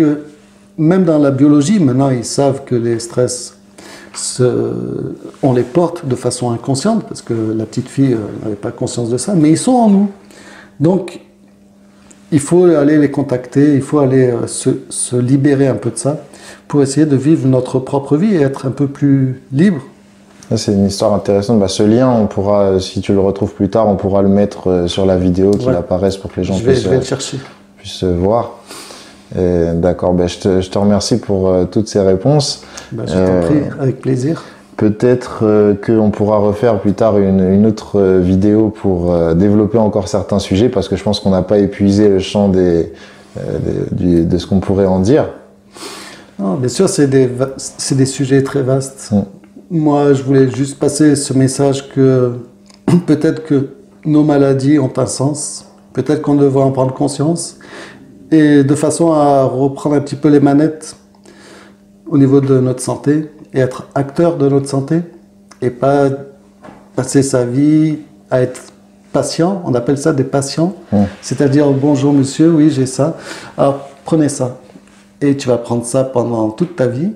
même dans la biologie, maintenant, ils savent que les stress, on les porte de façon inconsciente, parce que la petite fille n'avait pas conscience de ça, mais ils sont en nous. Donc, il faut aller les contacter, il faut aller se libérer un peu de ça, pour essayer de vivre notre propre vie et être un peu plus libre. C'est une histoire intéressante. Bah, ce lien, on pourra, si tu le retrouves plus tard, on pourra le mettre sur la vidéo qu'il apparaisse pour que les gens puissent voir. D'accord, bah, je te remercie pour toutes ces réponses. Bah, je t'en prie, avec plaisir. Peut-être qu'on pourra refaire plus tard une autre vidéo pour développer encore certains sujets, parce que je pense qu'on n'a pas épuisé le champ de ce qu'on pourrait en dire. Non, bien sûr, c'est des sujets très vastes. Moi, je voulais juste passer ce message que peut-être que nos maladies ont un sens, peut-être qu'on devrait en prendre conscience, et de façon à reprendre un petit peu les manettes au niveau de notre santé, et être acteur de notre santé, et pas passer sa vie à être patient. On appelle ça des patients, c'est-à-dire « bonjour monsieur, oui j'ai ça, alors prenez ça ». Et tu vas prendre ça pendant toute ta vie,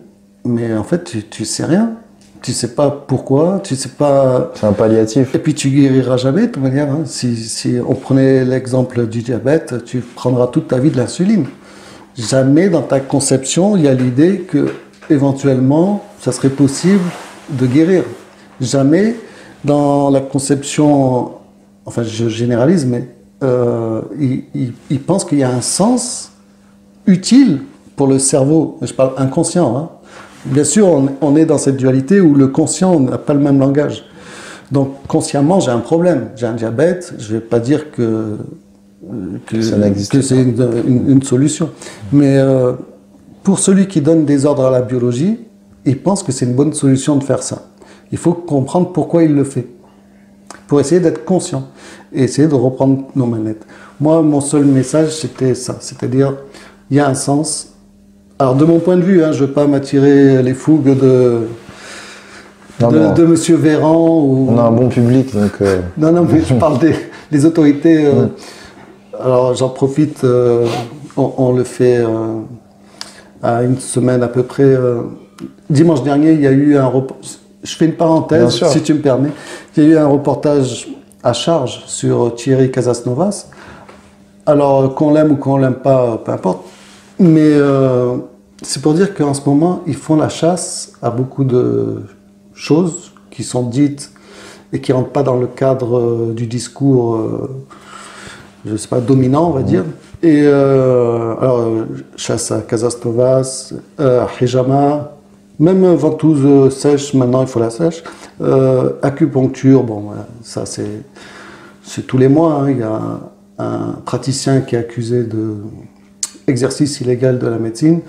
mais en fait tu sais rien, tu sais pas pourquoi, tu sais pas... C'est un palliatif. Et puis tu guériras jamais de toute manière, hein. Si on prenait l'exemple du diabète, tu prendras toute ta vie de l'insuline. Jamais dans ta conception il y a l'idée que éventuellement ça serait possible de guérir. Jamais dans la conception, enfin je généralise, mais ils pensent qu'il y a un sens utile pour le cerveau, je parle inconscient, hein. Bien sûr on est dans cette dualité où le conscient n'a pas le même langage, donc consciemment j'ai un problème, j'ai un diabète, je ne vais pas dire que c'est une solution, mais pour celui qui donne des ordres à la biologie, il pense que c'est une bonne solution de faire ça. Il faut comprendre pourquoi il le fait, pour essayer d'être conscient et essayer de reprendre nos manettes. Moi, mon seul message, c'était ça, c'est-à-dire il y a un sens. Alors de mon point de vue, hein, je ne veux pas m'attirer les fougues de monsieur Véran. Ou... On a un bon public, donc... Non, non, mais je parle des autorités. Alors j'en profite, on le fait à une semaine à peu près. Dimanche dernier, il y a eu un reportage, je fais une parenthèse si tu me permets, il y a eu un reportage à charge sur Thierry Casasnovas. Alors qu'on l'aime ou qu'on l'aime pas, peu importe, mais c'est pour dire qu'en ce moment ils font la chasse à beaucoup de choses qui sont dites et qui ne rentrent pas dans le cadre du discours je sais pas, dominant, on va dire. Et alors, chasse à Casasnovas, hijama, même ventouse sèche, maintenant il faut la sèche, acupuncture, bon, ça c'est tous les mois, hein. Il y a un praticien qui est accusé d'exercice illégal de la médecine.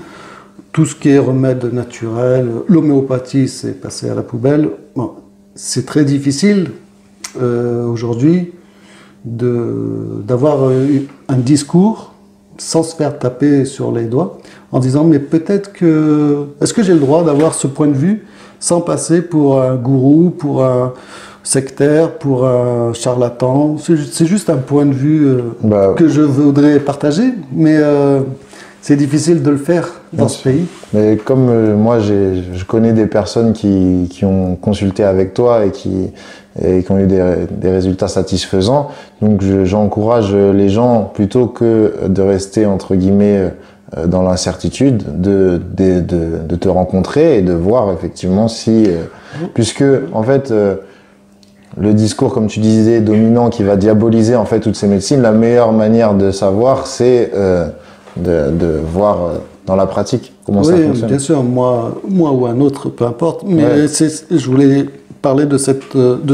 Tout ce qui est remède naturel, l'homéopathie, c'est passé à la poubelle. Bon, c'est très difficile aujourd'hui d'avoir un discours sans se faire taper sur les doigts en disant mais peut-être que... Est-ce que j'ai le droit d'avoir ce point de vue sans passer pour un gourou, pour un sectaire, pour un charlatan? C'est juste un point de vue que je voudrais partager, mais c'est difficile de le faire dans ce pays. Mais comme moi, je connais des personnes qui ont consulté avec toi et qui ont eu des résultats satisfaisants. Donc j'encourage les gens, plutôt que de rester entre guillemets dans l'incertitude, de te rencontrer et de voir effectivement si... Puisque en fait, le discours, comme tu disais, dominant qui va diaboliser en fait toutes ces médecines, la meilleure manière de savoir, c'est de voir... dans la pratique, comment ça fonctionne. Oui, bien sûr, moi ou un autre, peu importe. Mais je voulais parler de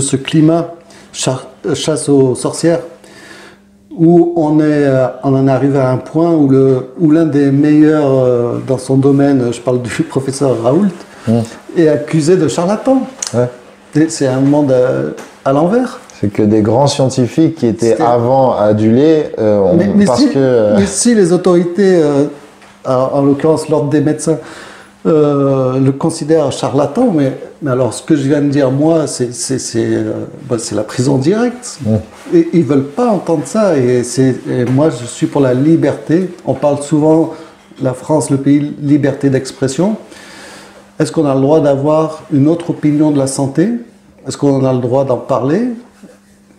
ce climat chasse aux sorcières, où on en arrive à un point où l'un des meilleurs dans son domaine, je parle du professeur Raoult, est accusé de charlatan. Ouais. C'est un monde à l'envers. C'est que des grands scientifiques qui étaient avant adulés, mais si les autorités... Alors, en l'occurrence, l'ordre des médecins le considère charlatan, mais alors ce que je viens de dire, moi, c'est la prison directe. Et ils ne veulent pas entendre ça. Et moi, je suis pour la liberté. On parle souvent, la France, le pays, liberté d'expression. Est-ce qu'on a le droit d'avoir une autre opinion de la santé? Est-ce qu'on a le droit d'en parler?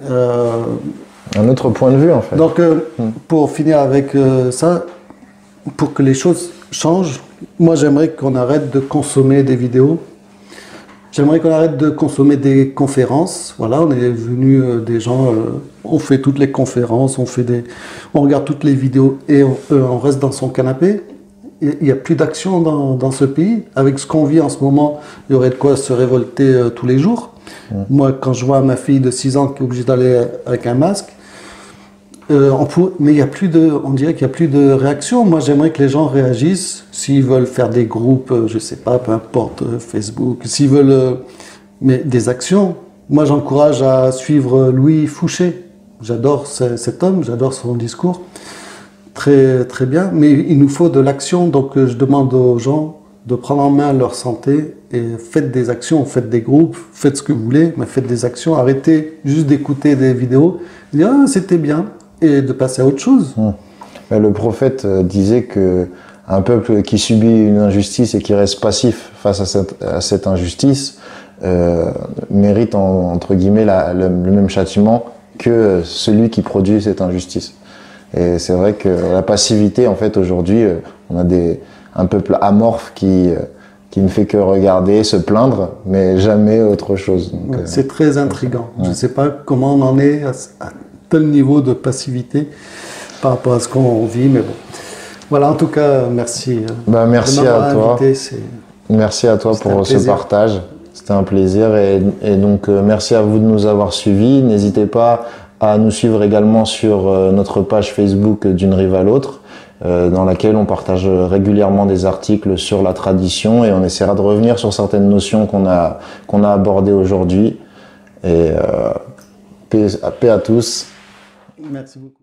Un autre point de vue, en fait. Donc, pour finir avec ça... Pour que les choses changent, moi j'aimerais qu'on arrête de consommer des vidéos, j'aimerais qu'on arrête de consommer des conférences. Voilà, on est venu des gens, on fait toutes les conférences, on regarde toutes les vidéos et on reste dans son canapé. il n'y a plus d'action dans ce pays. Avec ce qu'on vit en ce moment, il y aurait de quoi se révolter tous les jours. Mmh. Moi, quand je vois ma fille de 6 ans qui est obligée d'aller avec un masque, mais il y a plus de, on dirait qu'il n'y a plus de réaction. Moi, j'aimerais que les gens réagissent. S'ils veulent faire des groupes, je ne sais pas, peu importe, Facebook, s'ils veulent mais des actions. Moi, j'encourage à suivre Louis Fouché. J'adore cet homme, j'adore son discours. Très, très bien, mais il nous faut de l'action. Donc, je demande aux gens de prendre en main leur santé et faites des actions, faites des groupes, faites ce que vous voulez, mais faites des actions. Arrêtez juste d'écouter des vidéos, de dire ah, c'était bien, et de passer à autre chose. Mais le prophète disait que un peuple qui subit une injustice et qui reste passif face à cette injustice mérite entre guillemets le même châtiment que celui qui produit cette injustice. Et c'est vrai que la passivité, en fait, aujourd'hui, on a un peuple amorphe qui ne fait que regarder, se plaindre, mais jamais autre chose. C'est très intriguant. Ouais. Je ne sais pas comment on en est à tel niveau de passivité par rapport à ce qu'on vit, mais bon. Voilà, en tout cas, merci. Ben, merci à toi. Merci à toi pour ce partage. C'était un plaisir. Et donc, merci à vous de nous avoir suivis. N'hésitez pas à nous suivre également sur notre page Facebook D'une Rive à l'Autre, dans laquelle on partage régulièrement des articles sur la tradition et on essaiera de revenir sur certaines notions qu'on a abordées aujourd'hui. Et paix à tous. Merci beaucoup.